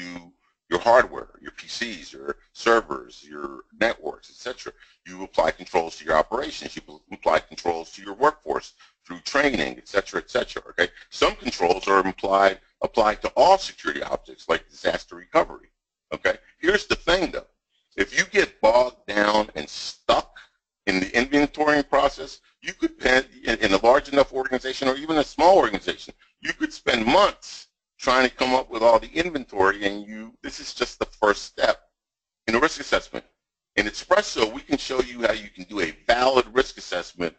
your hardware, your PCs, your servers, your networks, etc. You apply controls to your operations. You apply controls to your workforce through training, etc., etc. Okay. Some controls are applied to all security objects, like disaster recovery. Okay. Here's the thing, though: if you get bogged down and stuck in the inventorying process, you could, in a large enough organization or even a small organization, you could spend months trying to come up with all the inventory, and this is just the first step in a risk assessment. In Espresso, we can show you how you can do a valid risk assessment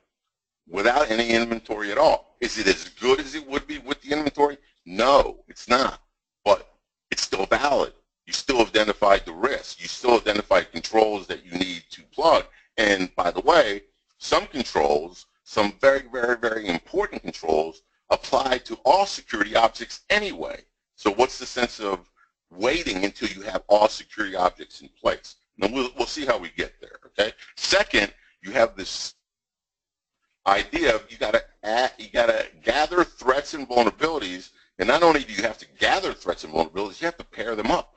without any inventory at all. Is it as good as it would be with the inventory? No, it's not, but it's still valid. you still identified the risk. You still identified controls that you need to plug. And by the way, some controls, some very, very, very important controls apply to all security objects anyway. So what's the sense of waiting until you have all security objects in place? And we'll see how we get there, okay? Second, you have this idea of you gotta gather threats and vulnerabilities, and not only do you have to gather threats and vulnerabilities, you have to pair them up.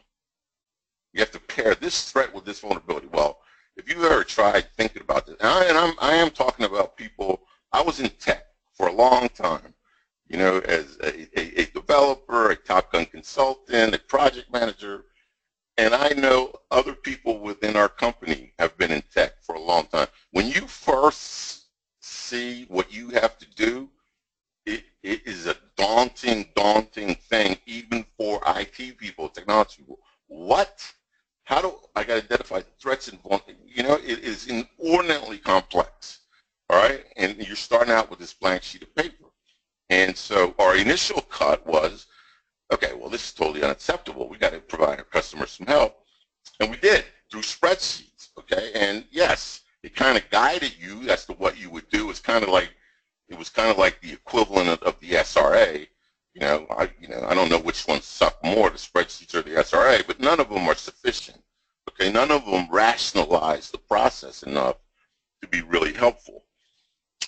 You have to pair this threat with this vulnerability. Well, if you've ever tried thinking about this, and I am talking about people, I was in tech for a long time, you know, as a developer, a Top Gun consultant, a project manager, and I know other people within our company have been in tech for a long time. When you first see what you have to do, it is a daunting thing, even for IT people, technology people. What? How do I got to identify the threats involved? You know, it is inordinately complex, all right? And you're starting out with this blank sheet of paper. And so our initial cut was, okay, well, this is totally unacceptable. We got to provide our customers some help. And we did through spreadsheets, okay? And yes, it kind of guided you as to what you would do. It's kind of like, it was kind of like the equivalent of the SRA. You know, I don't know which ones suck more, the spreadsheets or the SRA, but none of them are sufficient. Okay, none of them rationalize the process enough to be really helpful.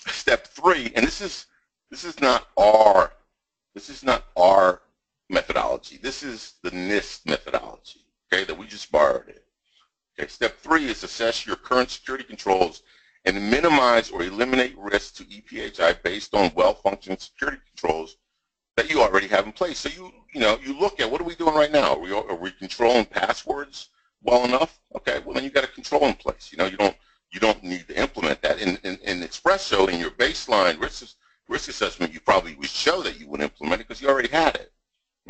Step three, and this is not our methodology. This is the NIST methodology. Okay, that we just borrowed it. Okay, step three is assess your current security controls and minimize or eliminate risk to EPHI based on well-functioning security controls that you already have in place. So you look at, what are we doing right now? Are we controlling passwords well enough? Okay, well then you got a control in place. You know, you don't need to implement that. In Espresso, in your baseline risk assessment, you probably would show that you would implement it because you already had it.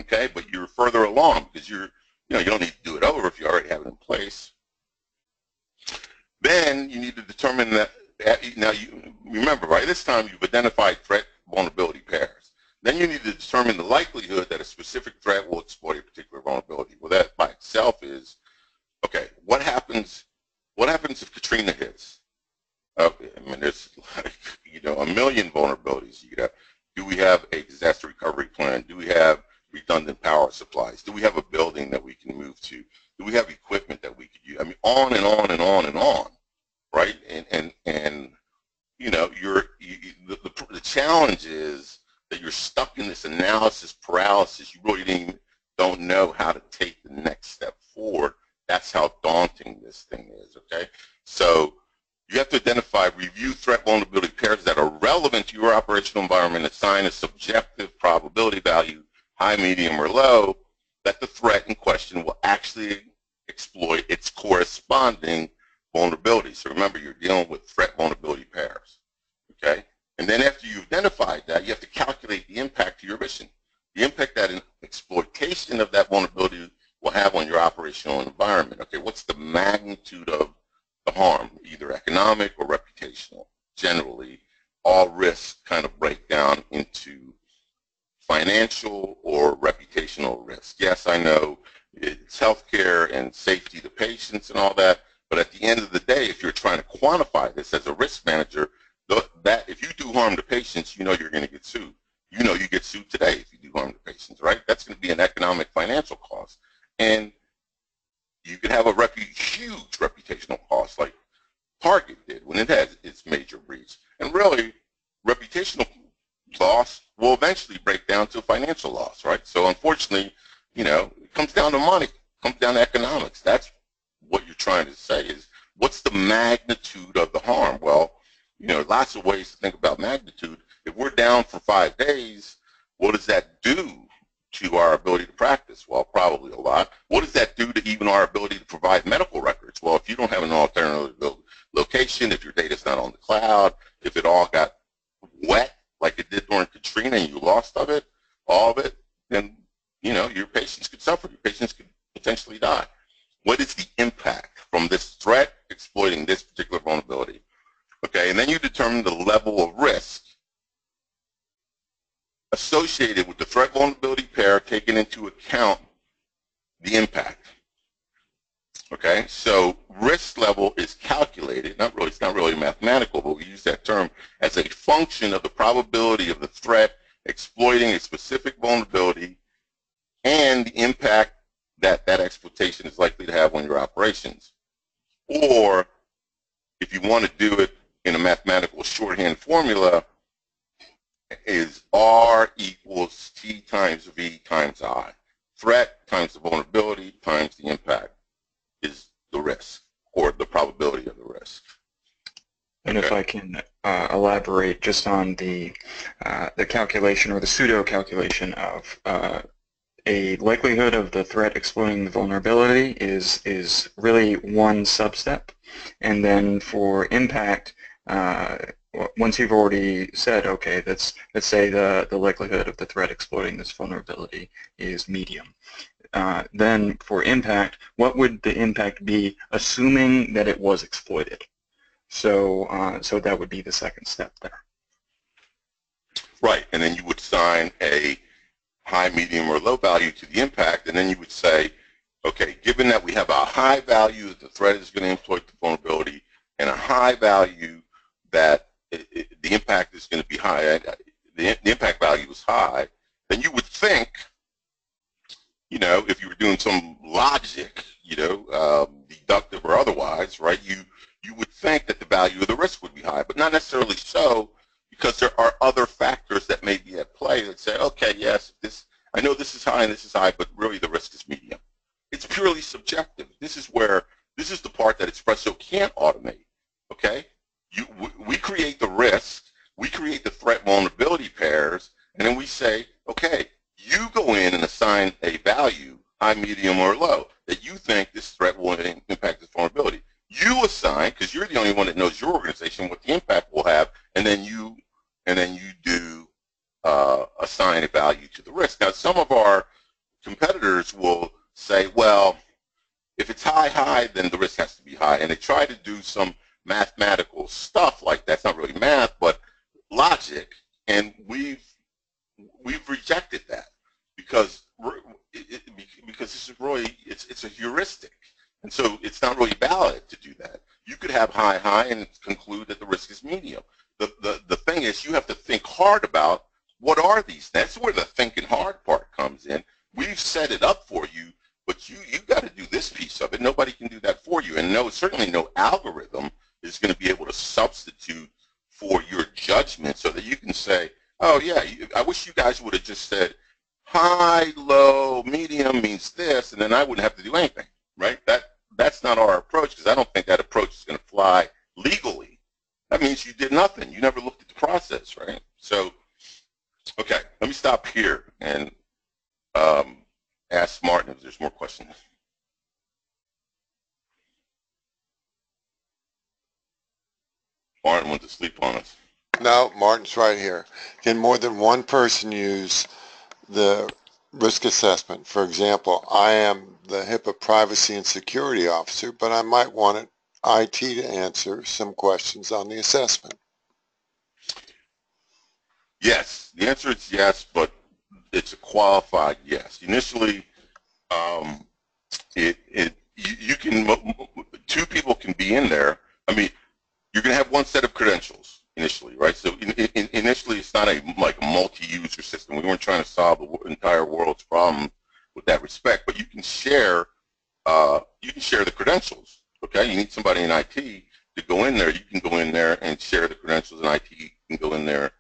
Okay, but you're further along because you don't need to do it over if you already have it in place. Then you need to determine that, now you remember, right, this time you've identified threat vulnerability pairs. Then you need to determine the likelihood that a specific threat will exploit a particular vulnerability. Well, that by itself is, okay, what happens if Katrina hits? Okay, I mean, there's like, you know, a million vulnerabilities. You know, do we have a disaster recovery plan? Do we have redundant power supplies? Do we have a building that we can move to? Do we have equipment that we could use? I mean, on and on and on and on, right? And you know, the challenge is that you're stuck in this analysis paralysis. You really don't know how to take the next step forward. That's how daunting this thing is, okay? So you have to identify, review threat vulnerability pairs that are relevant to your operational environment, assign a subjective probability value, high, medium, or low, that the threat in question will actually exploit its corresponding vulnerability. So remember, you're dealing with threat vulnerability pairs, okay? And then after you've identified that, you have to calculate the impact to your mission, the impact that an exploitation of that vulnerability will have on your operational environment. Okay, what's the magnitude of the harm, either economic or reputational? Generally, all risks kind of break down into financial or reputational risk. Yes, I know it's healthcare and safety to patients and all that, but at the end of the day, if you're trying to quantify this as a risk manager, that if you do harm to patients, you know you're going to get sued. You know you get sued today if you do harm to patients, right? That's going to be an economic financial cost. And you could have a huge reputational cost like Target did when it had its major breach. And really, reputational loss will eventually break down to financial loss, right? So unfortunately, you know, it comes down to money, it comes down to economics. That's what you're trying to say is, what's the magnitude of the harm? Well, you know, lots of ways to think about magnitude. If we're down for 5 days, what does that do to our ability to practice? Well, probably a lot. What does that do to even our ability to provide medical records? Well, if you don't have an alternative location, if your data's not on the cloud, if it all got wet like it did during Katrina and you lost of it, all of it, then, you know, your patients could suffer. Your patients could potentially die. What is the impact from this threat exploiting this particular vulnerability? Okay, and then you determine the level of risk associated with the threat vulnerability pair, taking into account the impact. Okay, so risk level is calculated, not really, it's not really mathematical, but we use that term as a function of the probability of the threat exploiting a specific vulnerability and the impact that that exploitation is likely to have on your operations. Or if you want to do it in a mathematical shorthand formula, is R equals T times V times I. Threat times the vulnerability times the impact is the risk, or the probability of the risk. And okay. If I can elaborate just on the calculation or the pseudo calculation of a likelihood of the threat exploiting the vulnerability is really one substep, and then for impact, once you've already said, okay, let's say the likelihood of the threat exploiting this vulnerability is medium. Then for impact, what would the impact be, assuming that it was exploited? So, so that would be the second step there. Right, and then you would assign a high, medium, or low value to the impact, and then you would say, okay, given that we have a high value that the threat is going to exploit the vulnerability, and a high value that the impact is going to be high, the impact value is high, then you would think, you know, if you were doing some logic, you know, deductive or otherwise, right, you would think that the value of the risk would be high, but not necessarily so, because there are other factors that may be at play that say, okay, yes, this, I know this is high and this is high, but really the risk is medium. It's purely subjective. This is where, this is the part that Espresso can't automate, okay? We create the risk, we create the threat vulnerability pairs, and then we say, okay, you go in and assign a value, high, medium, or low, that you think this threat will impact this vulnerability. You assign, because you're the only one that knows your organization, what the impact will have, and then you do assign a value to the risk. Now, some of our competitors will say, well, if it's high, then the risk has to be high, and they try to do some mathematical stuff like that. It's not really math, but logic, and we've rejected that because this is really, it's a heuristic, and so it's not really valid to do that. You could have high and conclude that the risk is medium. The thing is, you have to think hard about what are these. That's where the thinking hard part comes in. We've set it up for you, but you got to do this piece of it. Nobody can do that for you, and no, certainly no algorithm is going to be able to substitute for your judgment so that you can say, oh yeah, I wish you guys would have just said high, low, medium means this, and then I wouldn't have to do anything, right? That's not our approach, because I don't think that approach is going to fly legally. That means you did nothing. You never looked at the process, right? So, okay, let me stop here and ask Martin if there's more questions. Martin went to sleep on us. No, Martin's right here. Can more than one person use the risk assessment? For example, I am the HIPAA privacy and security officer, but I might want IT to answer some questions on the assessment. Yes, the answer is yes, but it's a qualified yes. Initially, you can, two people can be in there. I mean, you're going to have one set of credentials initially, right? So initially, it's not like a multi-user system. We weren't trying to solve the entire world's problem with that respect, but you can share the credentials. Okay, you need somebody in IT to go in there. You can go in there and share the credentials, and IT can go in there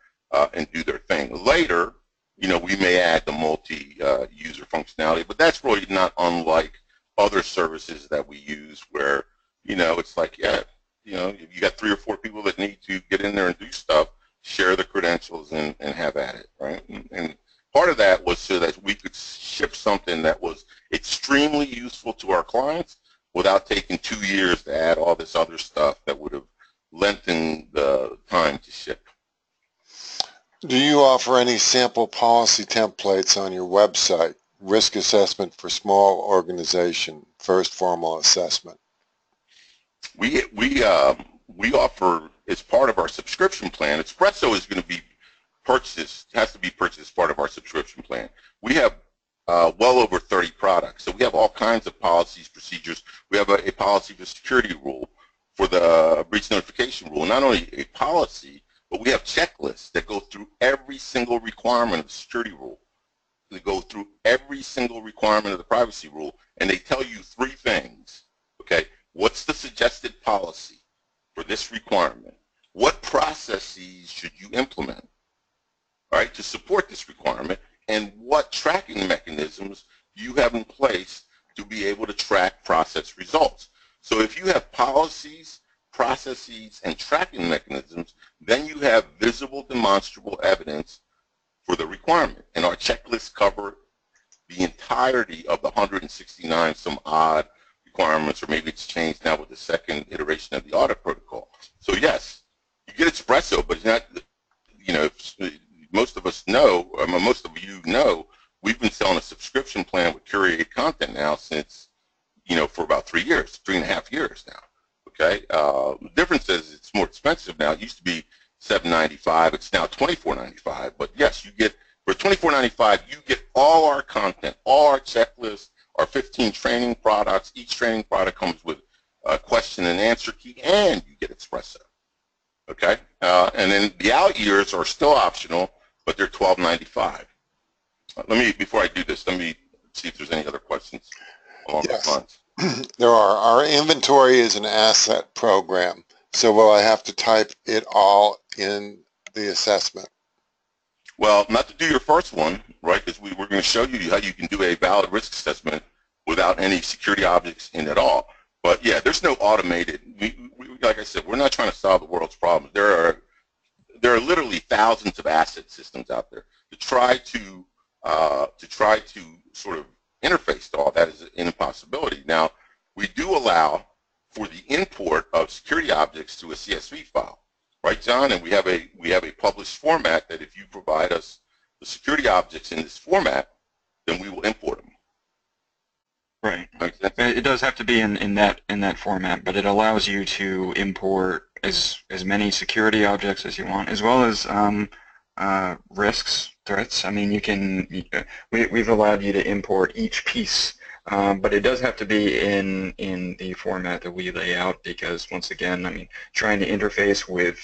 and do their thing. Later, you know, we may add the multi-user functionality, but that's really not unlike other services that we use, where you know it's like, yeah, you know, you got 3 or 4 people that need to get in there and do stuff, share the credentials, and have at it, right? And part of that was so that we could ship something that was extremely useful to our clients without taking 2 years to add all this other stuff that would have lengthened the time to ship. Do you offer any sample policy templates on your website? Risk assessment for small organization, first formal assessment. We offer, as part of our subscription plan, Espresso is going to be purchased, has to be purchased as part of our subscription plan. We have well over 30 products. So we have all kinds of policies, procedures. We have a policy for security rule, for the breach notification rule, not only a policy, but we have checklists that go through every single requirement of the security rule. They go through every single requirement of the privacy rule, and they tell you three things. Okay, what's the suggested policy for this requirement? What processes should you implement, all right, to support this requirement, and what tracking mechanisms you have in place to be able to track process results. So if you have policies, processes, and tracking mechanisms, then you have visible, demonstrable evidence for the requirement. And our checklists cover the entirety of the 169 some odd requirements, or maybe it's changed now with the second iteration of the audit protocol. So yes, you get Espresso, but it's not, you know, most of us know, I mean, most of you know, we've been selling a subscription plan with curated content now since, you know, for about 3 years, 3.5 years now, okay? The difference is it's more expensive now. It used to be $7.95, it's now $24.95, but yes, you get, for $24.95, you get all our content, all our checklists, our 15 training products. Each training product comes with a question and answer key, and you get Espresso, okay? And then the out years are still optional, but they're $12.95. Let me, before I do this, let me see if there's any other questions. Yes, there are. Our inventory is an asset program, so will I have to type it all in the assessment? Well, not to do your first one, right, because we're going to show you how you can do a valid risk assessment without any security objects in at all. But yeah, there's no automated, like I said, we're not trying to solve the world's problems. There are literally thousands of asset systems out there to try to sort of interface to all that is an impossibility. Now, we do allow for the import of security objects to a CSV file, right, John? And we have a published format that if you provide us the security objects in this format, then we will import them. Right. Okay. It does have to be in that format, but it allows you to import as many security objects as you want, as well as risks, threats. I mean, you can. We've allowed you to import each piece, but it does have to be in the format that we lay out, because once again, I mean, trying to interface with,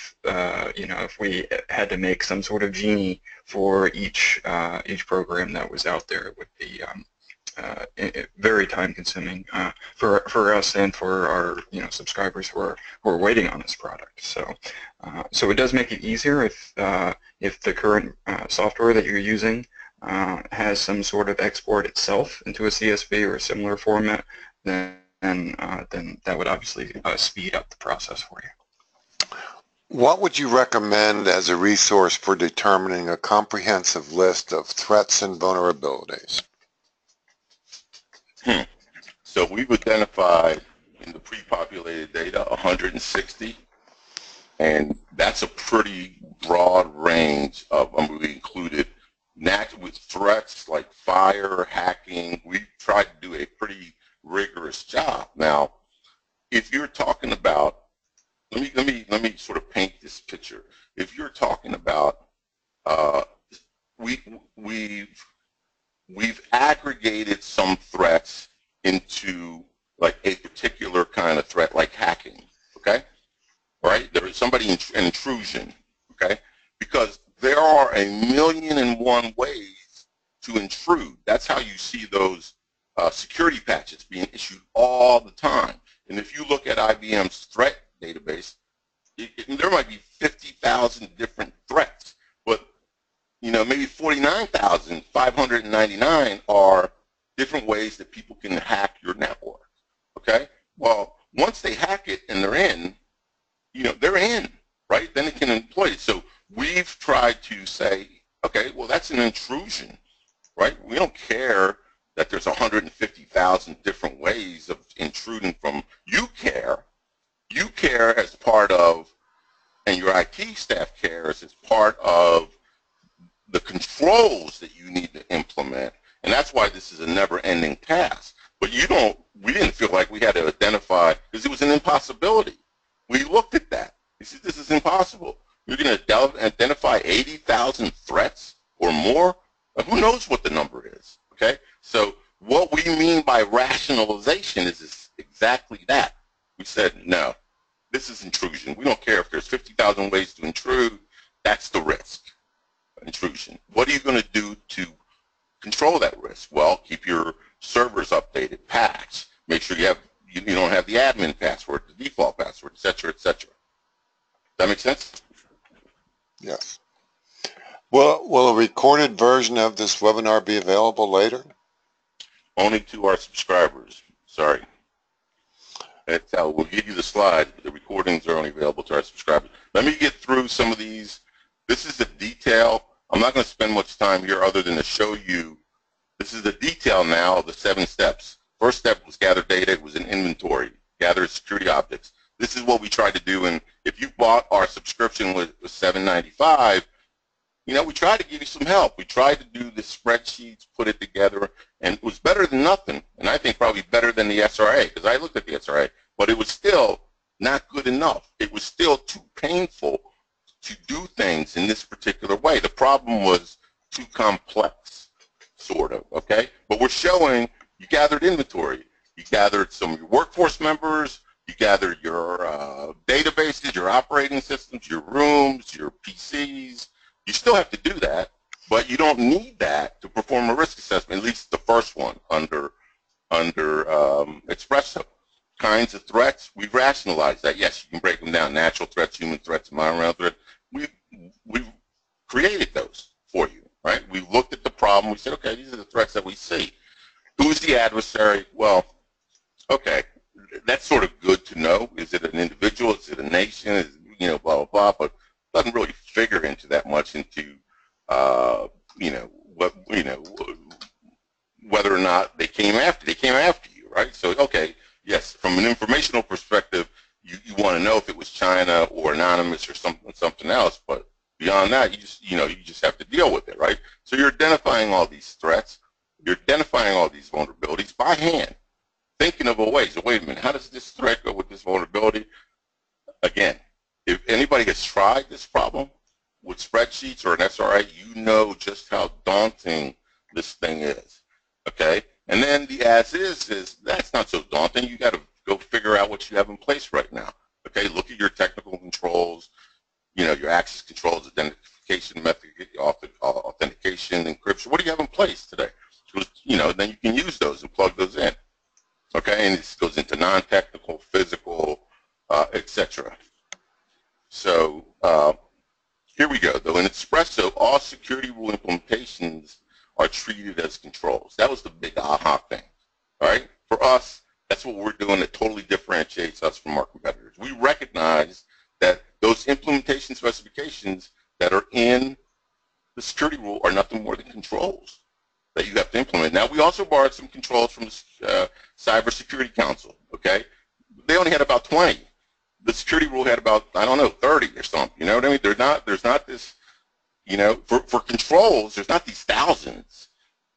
you know, if we had to make some sort of genie for each program that was out there, it would be very time consuming for us and for our, you know, subscribers who are waiting on this product. So so it does make it easier if the current software that you're using has some sort of export itself into a CSV or a similar format, then that would obviously speed up the process for you. What would you recommend as a resource for determining a comprehensive list of threats and vulnerabilities? So we've identified in the pre-populated data 160, and that's a pretty broad range of, we included with threats like fire, hacking. We've tried to do a pretty rigorous job. Now, if you're talking about, let me sort of paint this picture. If you're talking about, we've aggregated some threats into like a particular kind of threat, like hacking, okay? Right? There is somebody an intrusion, okay? Because there are 1,000,001 ways to intrude. That's how you see those security patches being issued all the time. And if you look at IBM's threat database, there might be 50,000 different threats, but you know, maybe 49,599 are different ways that people can hack your network, okay? Well, once they hack it and they're in, you know, they're in, right? Then it can employ it. So we've tried to say, okay, well, that's an intrusion, right? We don't care that there's 150,000 different ways of intruding from, you care as part of, and your IT staff cares as part of the controls that you need to implement, and that's why this is a never-ending task. But you don't, we didn't feel like we had to identify, because it was an impossibility. We looked at that. We said, this is impossible. You're going to identify 80,000 threats or more? Who knows what the number is, okay? So what we mean by rationalization is exactly that. We said, no, this is intrusion. We don't care if there's 50,000 ways to intrude. That's the risk, intrusion. What are you going to do to control that risk? Well, keep your servers updated, patch, make sure you have, you don't have the admin password, the default password, et cetera, et cetera. That make sense? Yes. Well, will a recorded version of this webinar be available later? Only to our subscribers. Sorry. That's how we'll give you the slides, but the recordings are only available to our subscribers. Let me get through some of these. This is the detail. I'm not going to spend much time here other than to show you. This is the detail now of the 7 steps. First step was gather data. It was an inventory. Gather security objects. This is what we tried to do. And if you bought our subscription with $7.95, you know, we tried to give you some help. We tried to do the spreadsheets, put it together, and it was better than nothing. And I think probably better than the SRA, because I looked at the SRA, but it was still not good enough. It was still too painful to do things in this particular way. The problem was too complex, sort of, okay? But we're showing you gathered inventory. You gathered some of your workforce members. You gathered your databases, your operating systems, your rooms, your PCs. You still have to do that, but you don't need that to perform a risk assessment, at least the first one under Espresso. Kinds of threats, we've rationalized that. Yes, you can break them down, natural threats, human threats, environmental threats. We've created those for you, right? We looked at the problem. We said, okay, these are the threats that we see. Who's the adversary? Well, okay, that's sort of good to know. Is it an individual? Is it a nation? Is, you know, blah, blah, blah. But it doesn't really figure into that much into, you know, what, you know, whether or not they came after. They came after you, right? So, okay, yes, from an informational perspective, you want to know if it was China or anonymous or something else. But beyond that, you just have to deal with it, right? So you're identifying all these threats. You're identifying all these vulnerabilities by hand, thinking of a way. So wait a minute, how does this threat go with this vulnerability? Again, if anybody has tried this problem with spreadsheets or an SRA, you know just how daunting this thing is, okay? And then the as is that's not so daunting. You got to go figure out what you have in place right now, okay? Look at your technical controls, you know, your access controls, identification method, authentication, encryption. What do you have in place today? So, you know, then you can use those and plug those in, okay? And this goes into non-technical, physical, et cetera. So here we go, though. In Espresso, all security rule implementations are treated as controls. That was the big aha thing, all right? For us, that's what we're doing that totally differentiates us from our competitors. We recognize that those implementation specifications that are in the security rule are nothing more than controls that you have to implement. Now, we also borrowed some controls from the Cybersecurity Council, okay? They only had about 20. The security rule had about, I don't know, 30 or something. You know what I mean? There's not this, you know, for controls, there's not these thousands,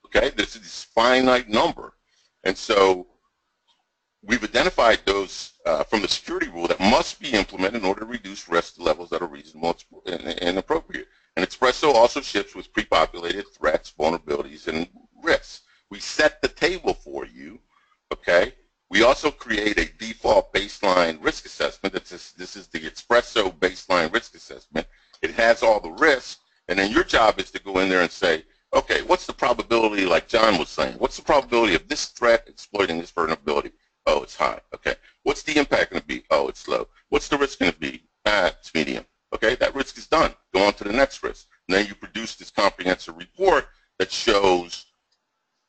okay? There's this finite number. And so we've identified those from the security rule that must be implemented in order to reduce risk to levels that are reasonable and appropriate. And Espresso also ships with pre-populated threats, vulnerabilities, and risks. We set the table for you, okay? We also create a default baseline risk assessment. This is the Espresso baseline risk assessment. It has all the risks, and then your job is to go in there and say, okay, what's the probability, like John was saying, what's the probability of this threat exploiting this vulnerability? Oh, it's high, okay. What's the impact gonna be? Oh, it's low. What's the risk gonna be? Ah, it's medium, okay? That risk is done. Go on to the next risk. And then you produce this comprehensive report that shows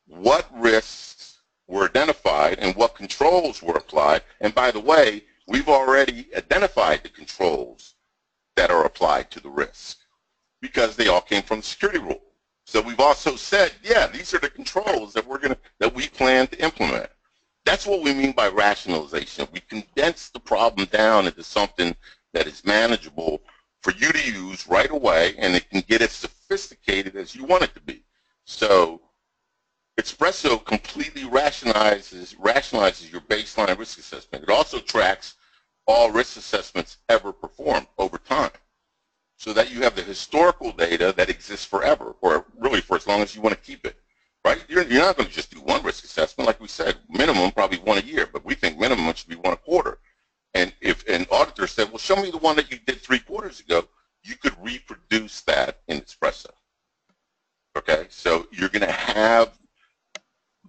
what risks were identified and what controls were applied. And by the way, we've already identified the controls that are applied to the risk because they all came from the security rule. So we've also said, yeah, these are the controls that we plan to implement. That's what we mean by rationalization. We condense the problem down into something that is manageable for you to use right away, and it can get as sophisticated as you want it to be. So Espresso completely rationalizes your baseline risk assessment. It also tracks all risk assessments ever performed over time so that you have the historical data that exists forever, or really for as long as you want to keep it, right? You're not going to just do one risk assessment. Like we said, minimum probably one a year, but we think minimum should be one a quarter. And if an auditor said, well, show me the one that you did 3 quarters ago, you could reproduce that in Espresso. Okay, so you're going to have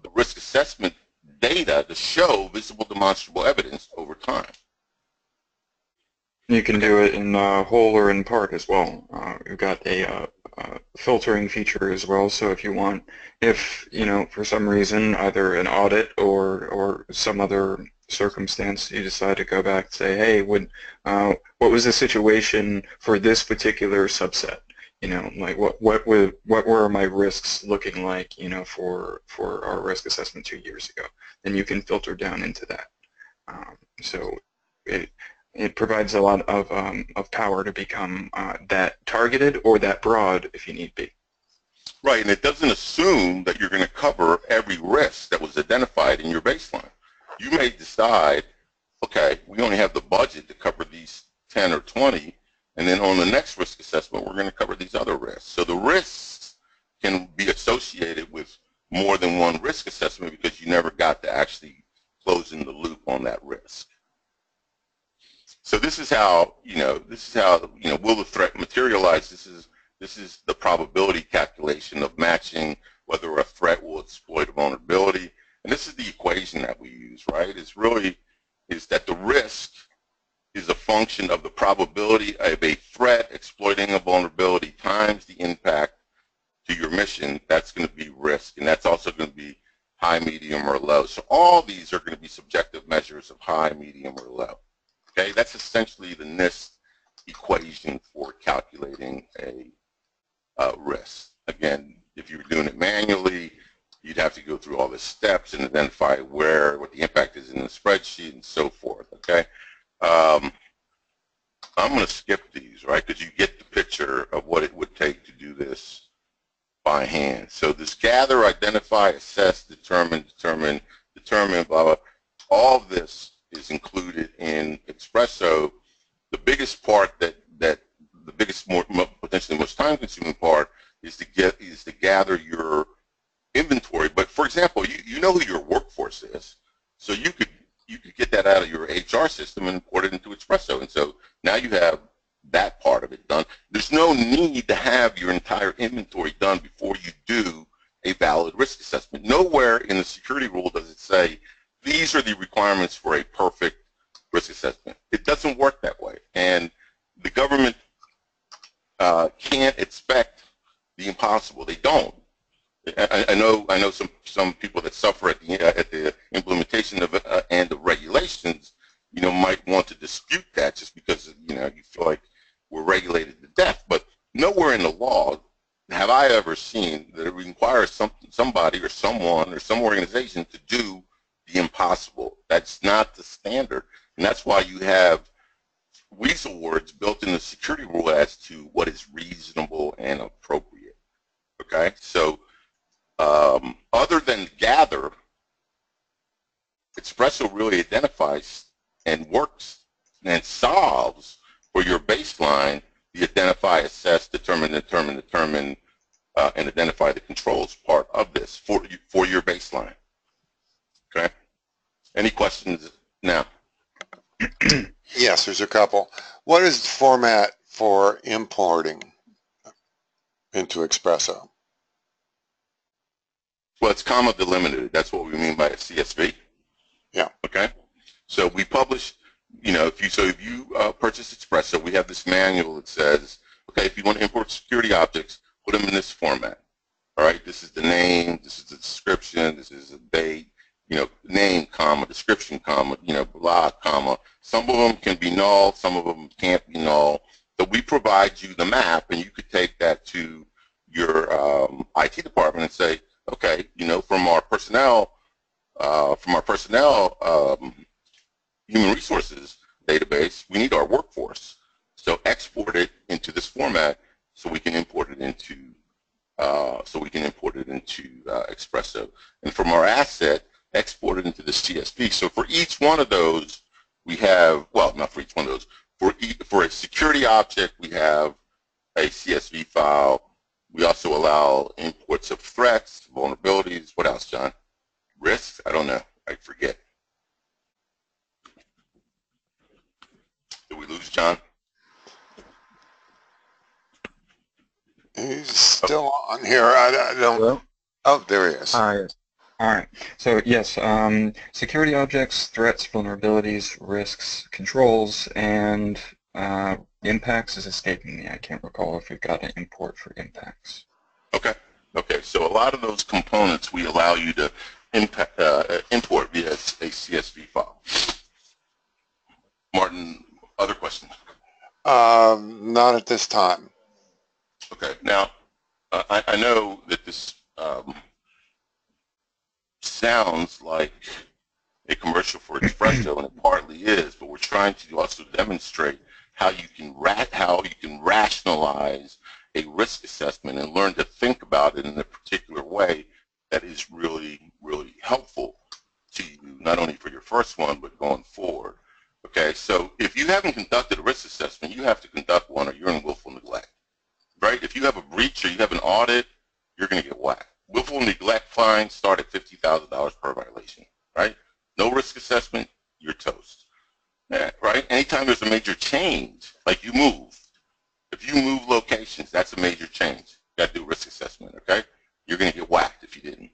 the risk assessment data to show visible demonstrable evidence over time. You can do it in whole or in part as well. We've got a filtering feature as well. So if you want, if you know for some reason either an audit or some other circumstance, you decide to go back and say, hey, what was the situation for this particular subset? You know, like what were my risks looking like? You know, for our risk assessment 2 years ago, and you can filter down into that. So it provides a lot of power to become that targeted or that broad if you need be. Right, and it doesn't assume that you're going to cover every risk that was identified in your baseline. You may decide, okay, we only have the budget to cover these 10 or 20, and then on the next risk assessment, we're going to cover these other risks. So the risks can be associated with more than one risk assessment because you never got to actually close in the loop on that risk. So this is how, you know, will the threat materialize? This is the probability calculation of matching whether a threat will exploit a vulnerability. And this is the equation that we use, right? It's that the risk is a function of the probability of a threat exploiting a vulnerability times the impact to your mission. That's going to be risk, and that's also going to be high, medium, or low. So all these are going to be subjective measures of high, medium, or low. Okay, that's essentially the NIST equation for calculating a risk. Again, if you were doing it manually, you'd have to go through all the steps and identify what the impact is in the spreadsheet and so forth. Okay, I'm going to skip these, right? Because you get the picture of what it would take to do this by hand. So this gather, identify, assess, determine, blah blah. All of this is included in Espresso. The biggest part potentially most time-consuming part is to gather your inventory. But for example, you know who your workforce is, so you could get that out of your HR system and import it into Espresso, and so now you have that part of it done. There's no need to have your entire inventory done before you do a valid risk assessment. Nowhere in the security rule does it say, these are the requirements for a perfect risk assessment. It doesn't work that way, and the government can't expect the impossible. They don't. I know some people that suffer at the implementation of and the regulations, you know, might want to dispute that just because you feel like we're regulated to death. But nowhere in the law have I ever seen that it requires somebody or someone or some organization to do the impossible. That's not the standard, and that's why you have weasel words built in the security rule as to what is reasonable and appropriate. Okay, so other than gather, Espresso really identifies and works and solves for your baseline the identify, assess, determine, and identify the controls part of this for your baseline. Okay. Any questions now? Yes, there's a couple. What is the format for importing into Espresso? Well, it's comma delimited. That's what we mean by a CSV. Yeah. Okay. So we publish, if you purchase Espresso, we have this manual that says, okay, if you want to import security objects, put them in this format. All right. This is the name. This is the description. This is the date. Name, comma, description, comma, blah, comma. Some of them can be null, some of them can't be null. So we provide you the map, and you could take that to your IT department and say, okay, from our personnel human resources database, we need our workforce. So export it into this format so we can import it into Espresso. And from our asset, exported into the CSV. So for each one of those, we have, well, not for each one of those, for a security object, we have a CSV file. We also allow imports of threats, vulnerabilities, pronounced, John? Risks? I don't know. I forget. Did we lose John? He's still on here. I don't. Hello? Oh, there he is. All right. So yes, security objects, threats, vulnerabilities, risks, controls, and impacts is escaping me. I can't recall if we've got an import for impacts. Okay. Okay. So a lot of those components we allow you to import via a CSV file. Martin, other questions? Not at this time. Okay. Now, I know that this sounds like a commercial for Espresso, and it partly is, but we're trying to also demonstrate how you can rationalize a risk assessment and learn to think about it in a particular way that is really, really helpful to you, not only for your first one, but going forward. Okay, so if you haven't conducted a risk assessment, you have to conduct one or you're in willful neglect, right? If you have a breach or you have an audit, you're going to get whacked. Willful neglect fines start at $50,000 per violation, right? No risk assessment, you're toast, right? Anytime there's a major change, like you move, if you move locations, that's a major change. You got to do risk assessment, okay? You're going to get whacked if you didn't.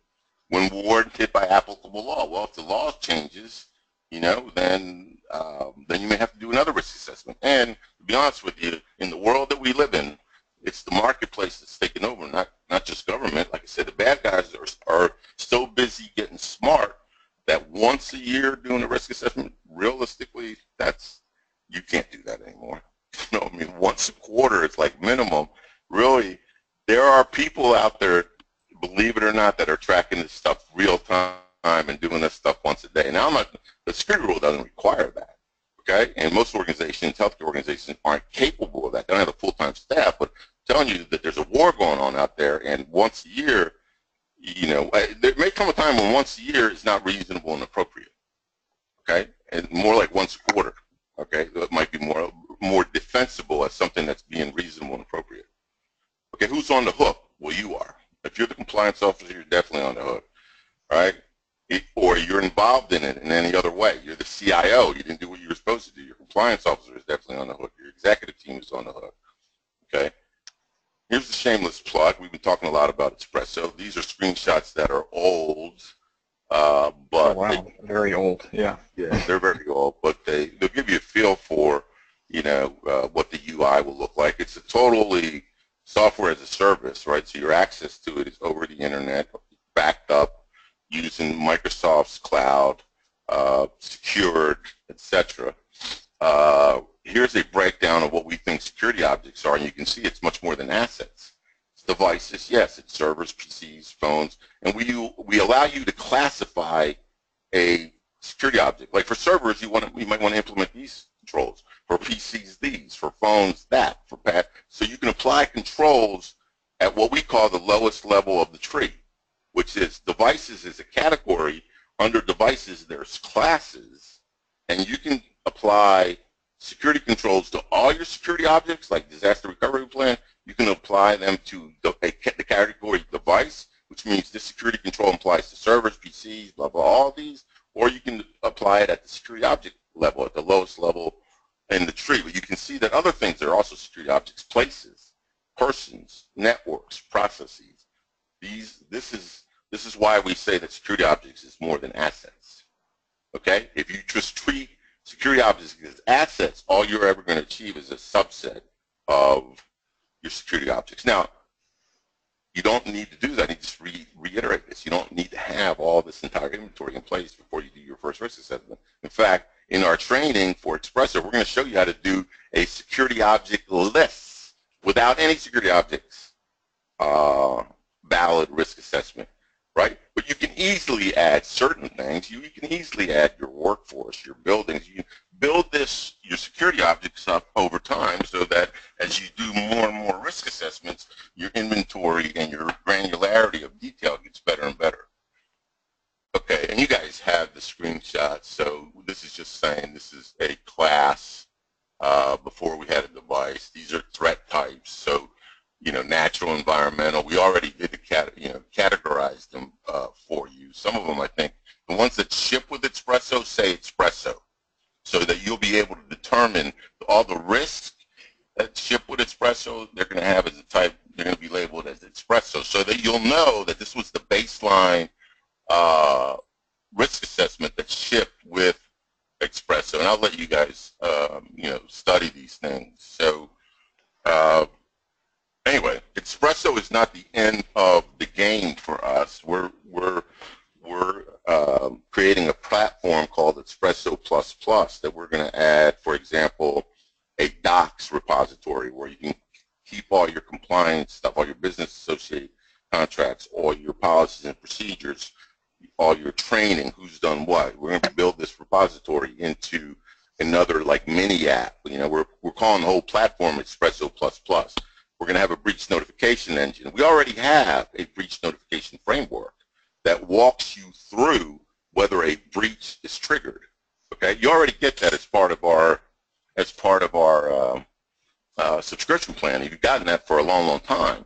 When warranted by applicable law, well, if the law changes, you know, then you may have to do another risk assessment. And to be honest with you, in the world that we live in, it's the marketplace that's taken over, not just government. Like I said, the bad guys are so busy getting smart that once a year doing a risk assessment, realistically, you can't do that anymore. You know what I mean? Once a quarter, it's like minimum. Really, there are people out there, believe it or not, that are tracking this stuff real time and doing this stuff once a day. Now, the security rule doesn't require that. Okay, and most organizations, healthcare organizations, aren't capable of that. They don't have a full-time staff, but I'm telling you that there's a war going on out there, and once a year, you know, there may come a time when once a year is not reasonable and appropriate. Okay, and more like once a quarter. Okay, so it might be more defensible as something that's being reasonable and appropriate. Okay, who's on the hook? Well, you are. If you're the compliance officer, you're definitely on the hook. All right. Or you're involved in it in any other way. You're the CIO. You didn't do what you were supposed to do. Your compliance officer is definitely on the hook. Your executive team is on the hook. Okay. Here's the shameless plug. We've been talking a lot about Espresso. These are screenshots that are old, but oh, wow. Very old. Yeah. Yeah. They're very old, but they'll give you a feel for, you know, what the UI will look like. It's a totally software as a service, right? So your access to it is over the internet, backed up, using Microsoft's cloud, secured, etc. Here's a breakdown of what we think security objects are, and you can see it's much more than assets. It's devices, yes, it's servers, PCs, phones, and we allow you to classify a security object. Like for servers, you might want to implement these controls. For PCs, these. For phones, that. So you can apply controls at what we call the lowest level of the tree, which is devices is a category. Under devices, there's classes, and you can apply security controls to all your security objects, like disaster recovery plan. You can apply them to the category device, which means this security control applies to servers, PCs, blah, blah, all these, or you can apply it at the security object level, at the lowest level in the tree. But you can see that other things are also security objects: places, persons, networks, processes. This is why we say that security objects is more than assets. Okay? If you just treat security objects as assets, all you're ever going to achieve is a subset of your security objects. Now, you don't need to do that. I need to reiterate this. You don't need to have all this entire inventory in place before you do your first risk assessment. In fact, in our training for Espresso, we're going to show you how to do a security object list without any security objects. Valid risk assessment, right? But you can easily add certain things. You can easily add your workforce, your buildings. You build this, your security objects up over time so that as you do more and more risk assessments, your inventory and your granularity of detail gets better and better. Okay, and you guys have the screenshots, so this is just saying this is a class before we had a device. These are threat types. So, you know, natural, environmental. We already did categorize them for you. baseline risk assessment that's shipped with Espresso, and I'll let you guys you know, study these things. So anyway, Espresso is not the end of the game for us. We're creating a platform called Espresso Plus Plus that we're going to add, for example, a docs repository where you can keep all your compliance stuff, all your business associated contracts, all your policies and procedures, all your training, who's done what. We're going to build this repository into another like mini app. You know, we're calling the whole platform Espresso Plus Plus. We're going to have a breach notification engine. We already have a breach notification framework that walks you through whether a breach is triggered. Okay, you already get that as part of our subscription plan. You've gotten that for a long, long time,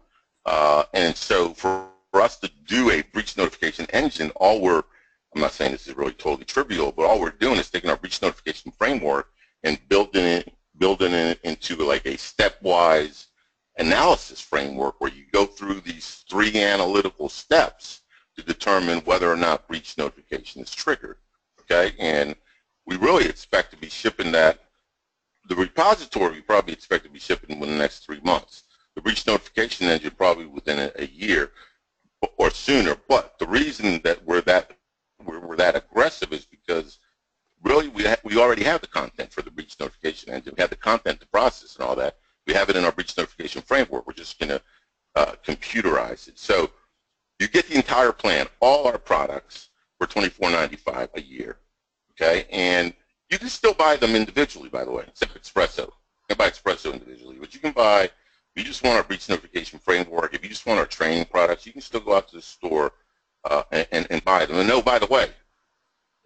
and so for us to do a breach notification engine, all we're—I'm not saying this is really totally trivial—but all we're doing is taking our breach notification framework and building it into like a stepwise analysis framework where you go through these 3 analytical steps to determine whether or not breach notification is triggered. Okay, and we really expect to be shipping that. The repository we probably expect to be shipping within the next 3 months. The breach notification engine probably within a year or sooner. But the reason that we're that aggressive is because really we already have the content for the breach notification engine. We have the content, the process, and all that. We have it in our breach notification framework. We're just going to computerize it. So you get the entire plan, all our products for $24.95 a year. Okay, and you can still buy them individually, by the way, except Espresso. You can buy Espresso individually, but you can buy, if you just want our breach notification framework, if you just want our training products, you can still go out to the store and buy them. And no, by the way,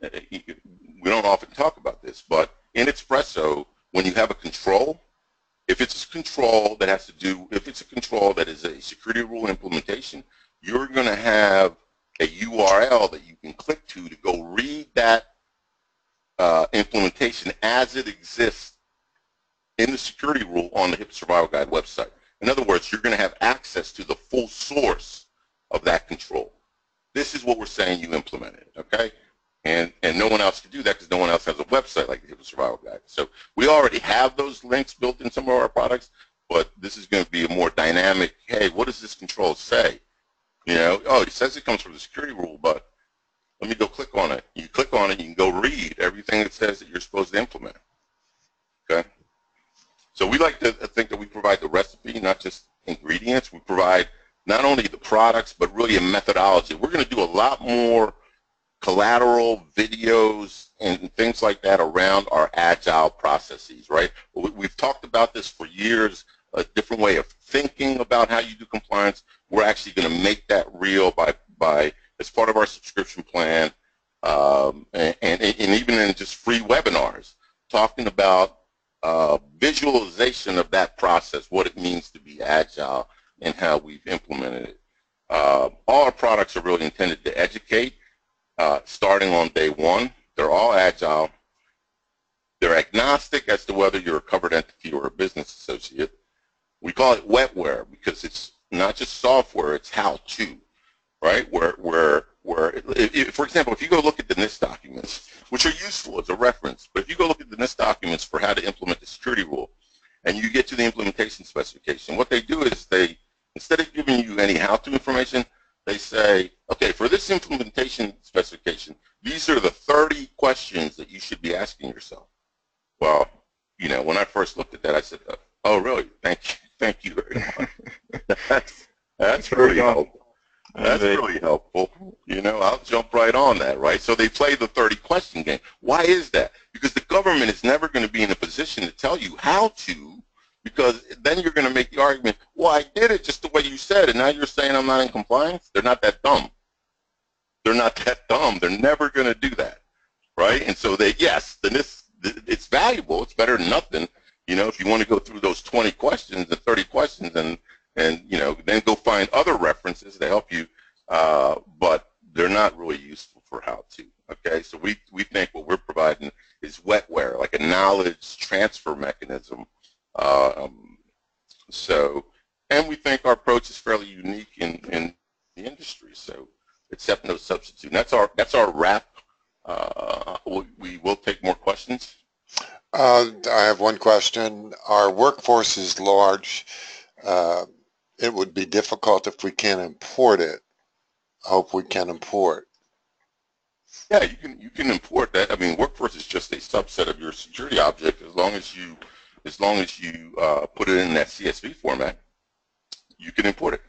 we don't often talk about this, but in Espresso, when you have a control, if it's a control that has to do, if it's a control that is a security rule implementation, you're going to have a URL that you can click to go read that implementation as it exists in the security rule on the HIPAA Survival Guide website. In other words, you're going to have access to the full source of that control. This is what we're saying you implemented, okay? And no one else can do that because no one else has a website like the HIPAA Survival Guide. So we already have those links built in some of our products, but this is going to be a more dynamic, hey, what does this control say? You know, oh, it says it comes from the security rule, but let me go click on it. You click on it, you can go read everything that says that you're supposed to implement. Okay? So we like to think that we provide the recipe, not just ingredients. We provide not only the products, but really a methodology. We're going to do a lot more collateral videos and things like that around our agile processes, right? We've talked about this for years, a different way of thinking about how you do compliance. We're actually going to make that real by as part of our subscription plan, and even in just free webinars, talking about visualization of that process, what it means to be agile, and how we've implemented it. All our products are really intended to educate, starting on day 1. They're all agile. They're agnostic as to whether you're a covered entity or a business associate. We call it wetware because it's not just software, it's how-to. Right, where for example, if you go look at the NIST documents, which are useful as a reference, but if you go look at the NIST documents for how to implement the security rule, and you get to the implementation specification, what they do is they, instead of giving you any how-to information, they say, okay, for this implementation specification, these are the 30 questions that you should be asking yourself. Well, you know, when I first looked at that, I said, oh, really? Thank you very much. that's really helpful. That's really helpful. You know, I'll jump right on that, right? So they play the 30-question game. Why is that? Because the government is never going to be in a position to tell you how to, because then you're going to make the argument, well, I did it just the way you said, and now you're saying I'm not in compliance? They're not that dumb. They're not that dumb. They're never going to do that, right? And so they, yes, then it's valuable. It's better than nothing. You know, if you want to go through those 20 questions, the 30 questions, and you know, then go find other references to help you, but they're not really useful for how to. Okay, so we think what we're providing is wetware, like a knowledge transfer mechanism. And we think our approach is fairly unique in the industry. So accept no substitute. And that's our wrap. We will take more questions. I have one question. Our workforce is large. It would be difficult if we can't import it. I hope we can import. Yeah, you can import that. I mean, workforce is just a subset of your security object. As long as you put it in that CSV format, you can import it.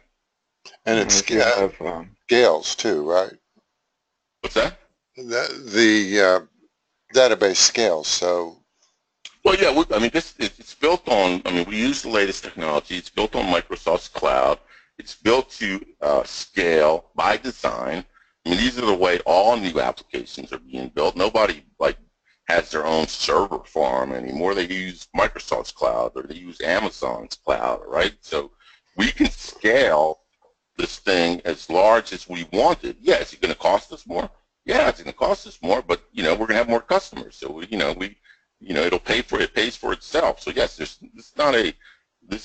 And it scales too, right? What's that? The database scales. So. Well, yeah. I mean, it's built on. I mean, we use the latest technology. It's built on Microsoft's cloud. It's built to scale by design. I mean, these are the way all new applications are being built. Nobody has their own server farm anymore. They use Microsoft's cloud or they use Amazon's cloud, right? So we can scale this thing as large as we wanted. Yeah, is it going to cost us more? Yeah, it's going to cost us more, but you know, we're going to have more customers. So it'll pay for it. It pays for itself. So yes, this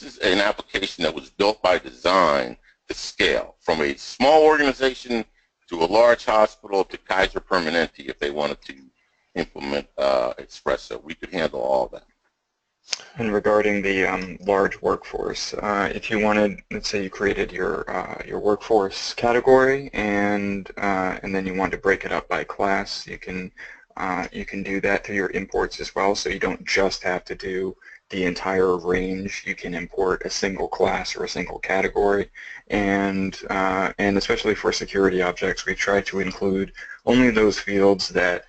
is an application that was built by design to scale from a small organization to a large hospital to Kaiser Permanente if they wanted to implement Espresso. We could handle all that. And regarding the large workforce, if you wanted, let's say you created your workforce category and then you want to break it up by class, you can do that through your imports as well, so you don't just have to do the entire range. You can import a single class or a single category, and especially for security objects, we try to include only those fields that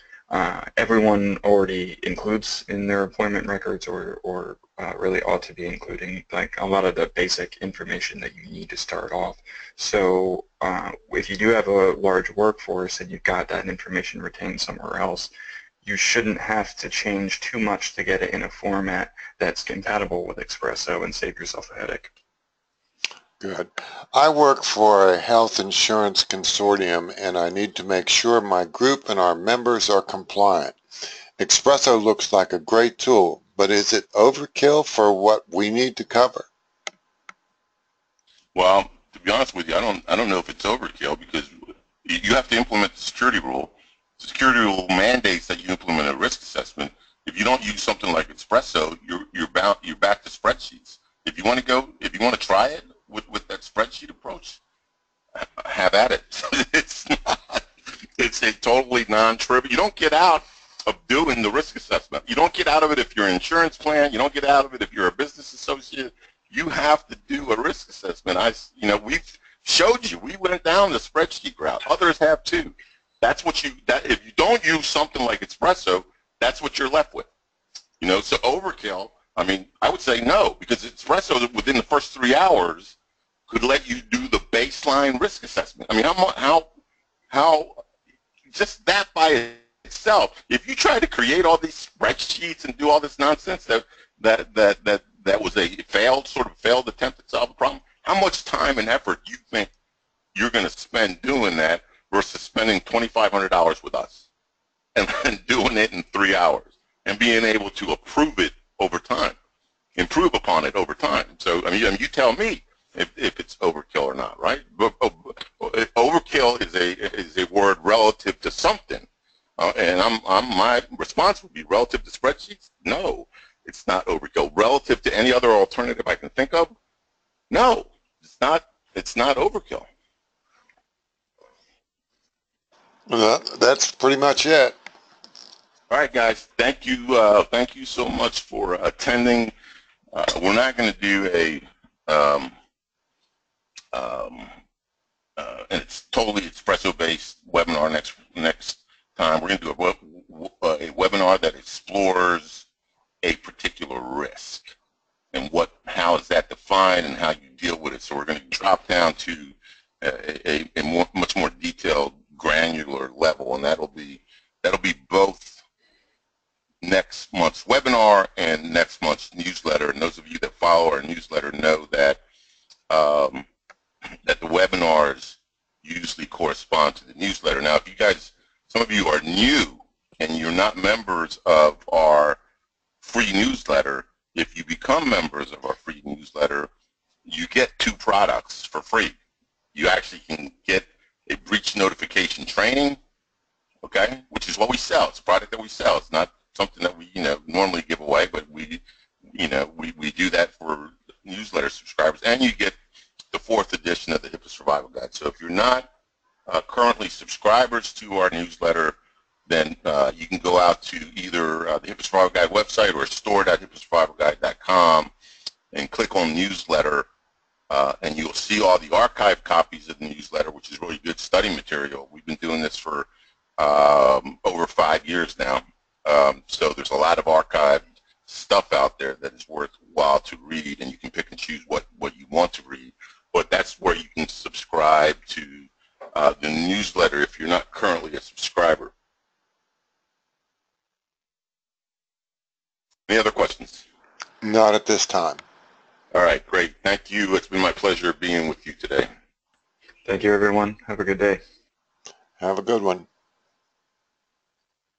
everyone already includes in their employment records, or really ought to be including, like a lot of the basic information that you need to start off. So if you do have a large workforce and you've got that information retained somewhere else, you shouldn't have to change too much to get it in a format that's compatible with Espresso and save yourself a headache. Good. I work for a health insurance consortium, and I need to make sure my group and our members are compliant. Espresso looks like a great tool, but is it overkill for what we need to cover? Well, to be honest with you, I don't know if it's overkill, because you have to implement the security rule. The security rule mandates that you implement a risk assessment. If you don't use something like Espresso, you're back to spreadsheets. If you want to try it with that spreadsheet approach, have at it. It's a totally non-trivial. You don't get out of doing the risk assessment. You don't get out of it if you're an insurance plan. You don't get out of it if you're a business associate. You have to do a risk assessment. We've showed you. We went down the spreadsheet route. Others have too. That's what if you don't use something like Espresso, that's what you're left with. So overkill, I mean, I would say no, because Espresso within the first 3 hours could let you do the baseline risk assessment. I mean, how just that by itself, if you try to create all these spreadsheets and do all this nonsense, that was a failed attempt to solve the problem. How much time and effort do you think you're going to spend doing that versus spending $2,500 with us and doing it in 3 hours and being able to improve upon it over time? So, I mean, you tell me if it's overkill or not, right? Overkill is a word relative to something, and my response would be relative to spreadsheets. No, it's not overkill. Relative to any other alternative I can think of, no, it's not. It's not overkill. Well, that's pretty much it. All right, guys. Thank you so much for attending. We're not going to do a, and it's totally Espresso-based webinar next time. We're going to do a webinar that explores a particular risk and how is that defined and how you deal with it. So we're going to drop down to a much more detailed, granular level, and that'll be both next month's webinar and next month's newsletter. And those of you that follow our newsletter know that that the webinars usually correspond to the newsletter. Now, if you guys, some of you are new and you're not members of our free newsletter, if you become members of our free newsletter, you get 2 products for free. You actually can get a breach notification training, okay, which is what we sell. It's a product that we sell. It's not something that we, normally give away, but we, we do that for newsletter subscribers. And you get the 4th edition of the HIPAA Survival Guide. So if you're not currently subscribers to our newsletter, then you can go out to either the HIPAA Survival Guide website or store.hipaasurvivalguide.com and click on newsletter, and you'll see all the archived copies of the newsletter, which is really good study material. We've been doing this for over 5 years now, so there's a lot of archived stuff out there that is worthwhile to read, and you can pick and choose what you want to read, but that's where you can subscribe to the newsletter if you're not currently a subscriber. Any other questions? Not at this time. All right, great. Thank you. It's been my pleasure being with you today. Thank you, everyone. Have a good day. Have a good one.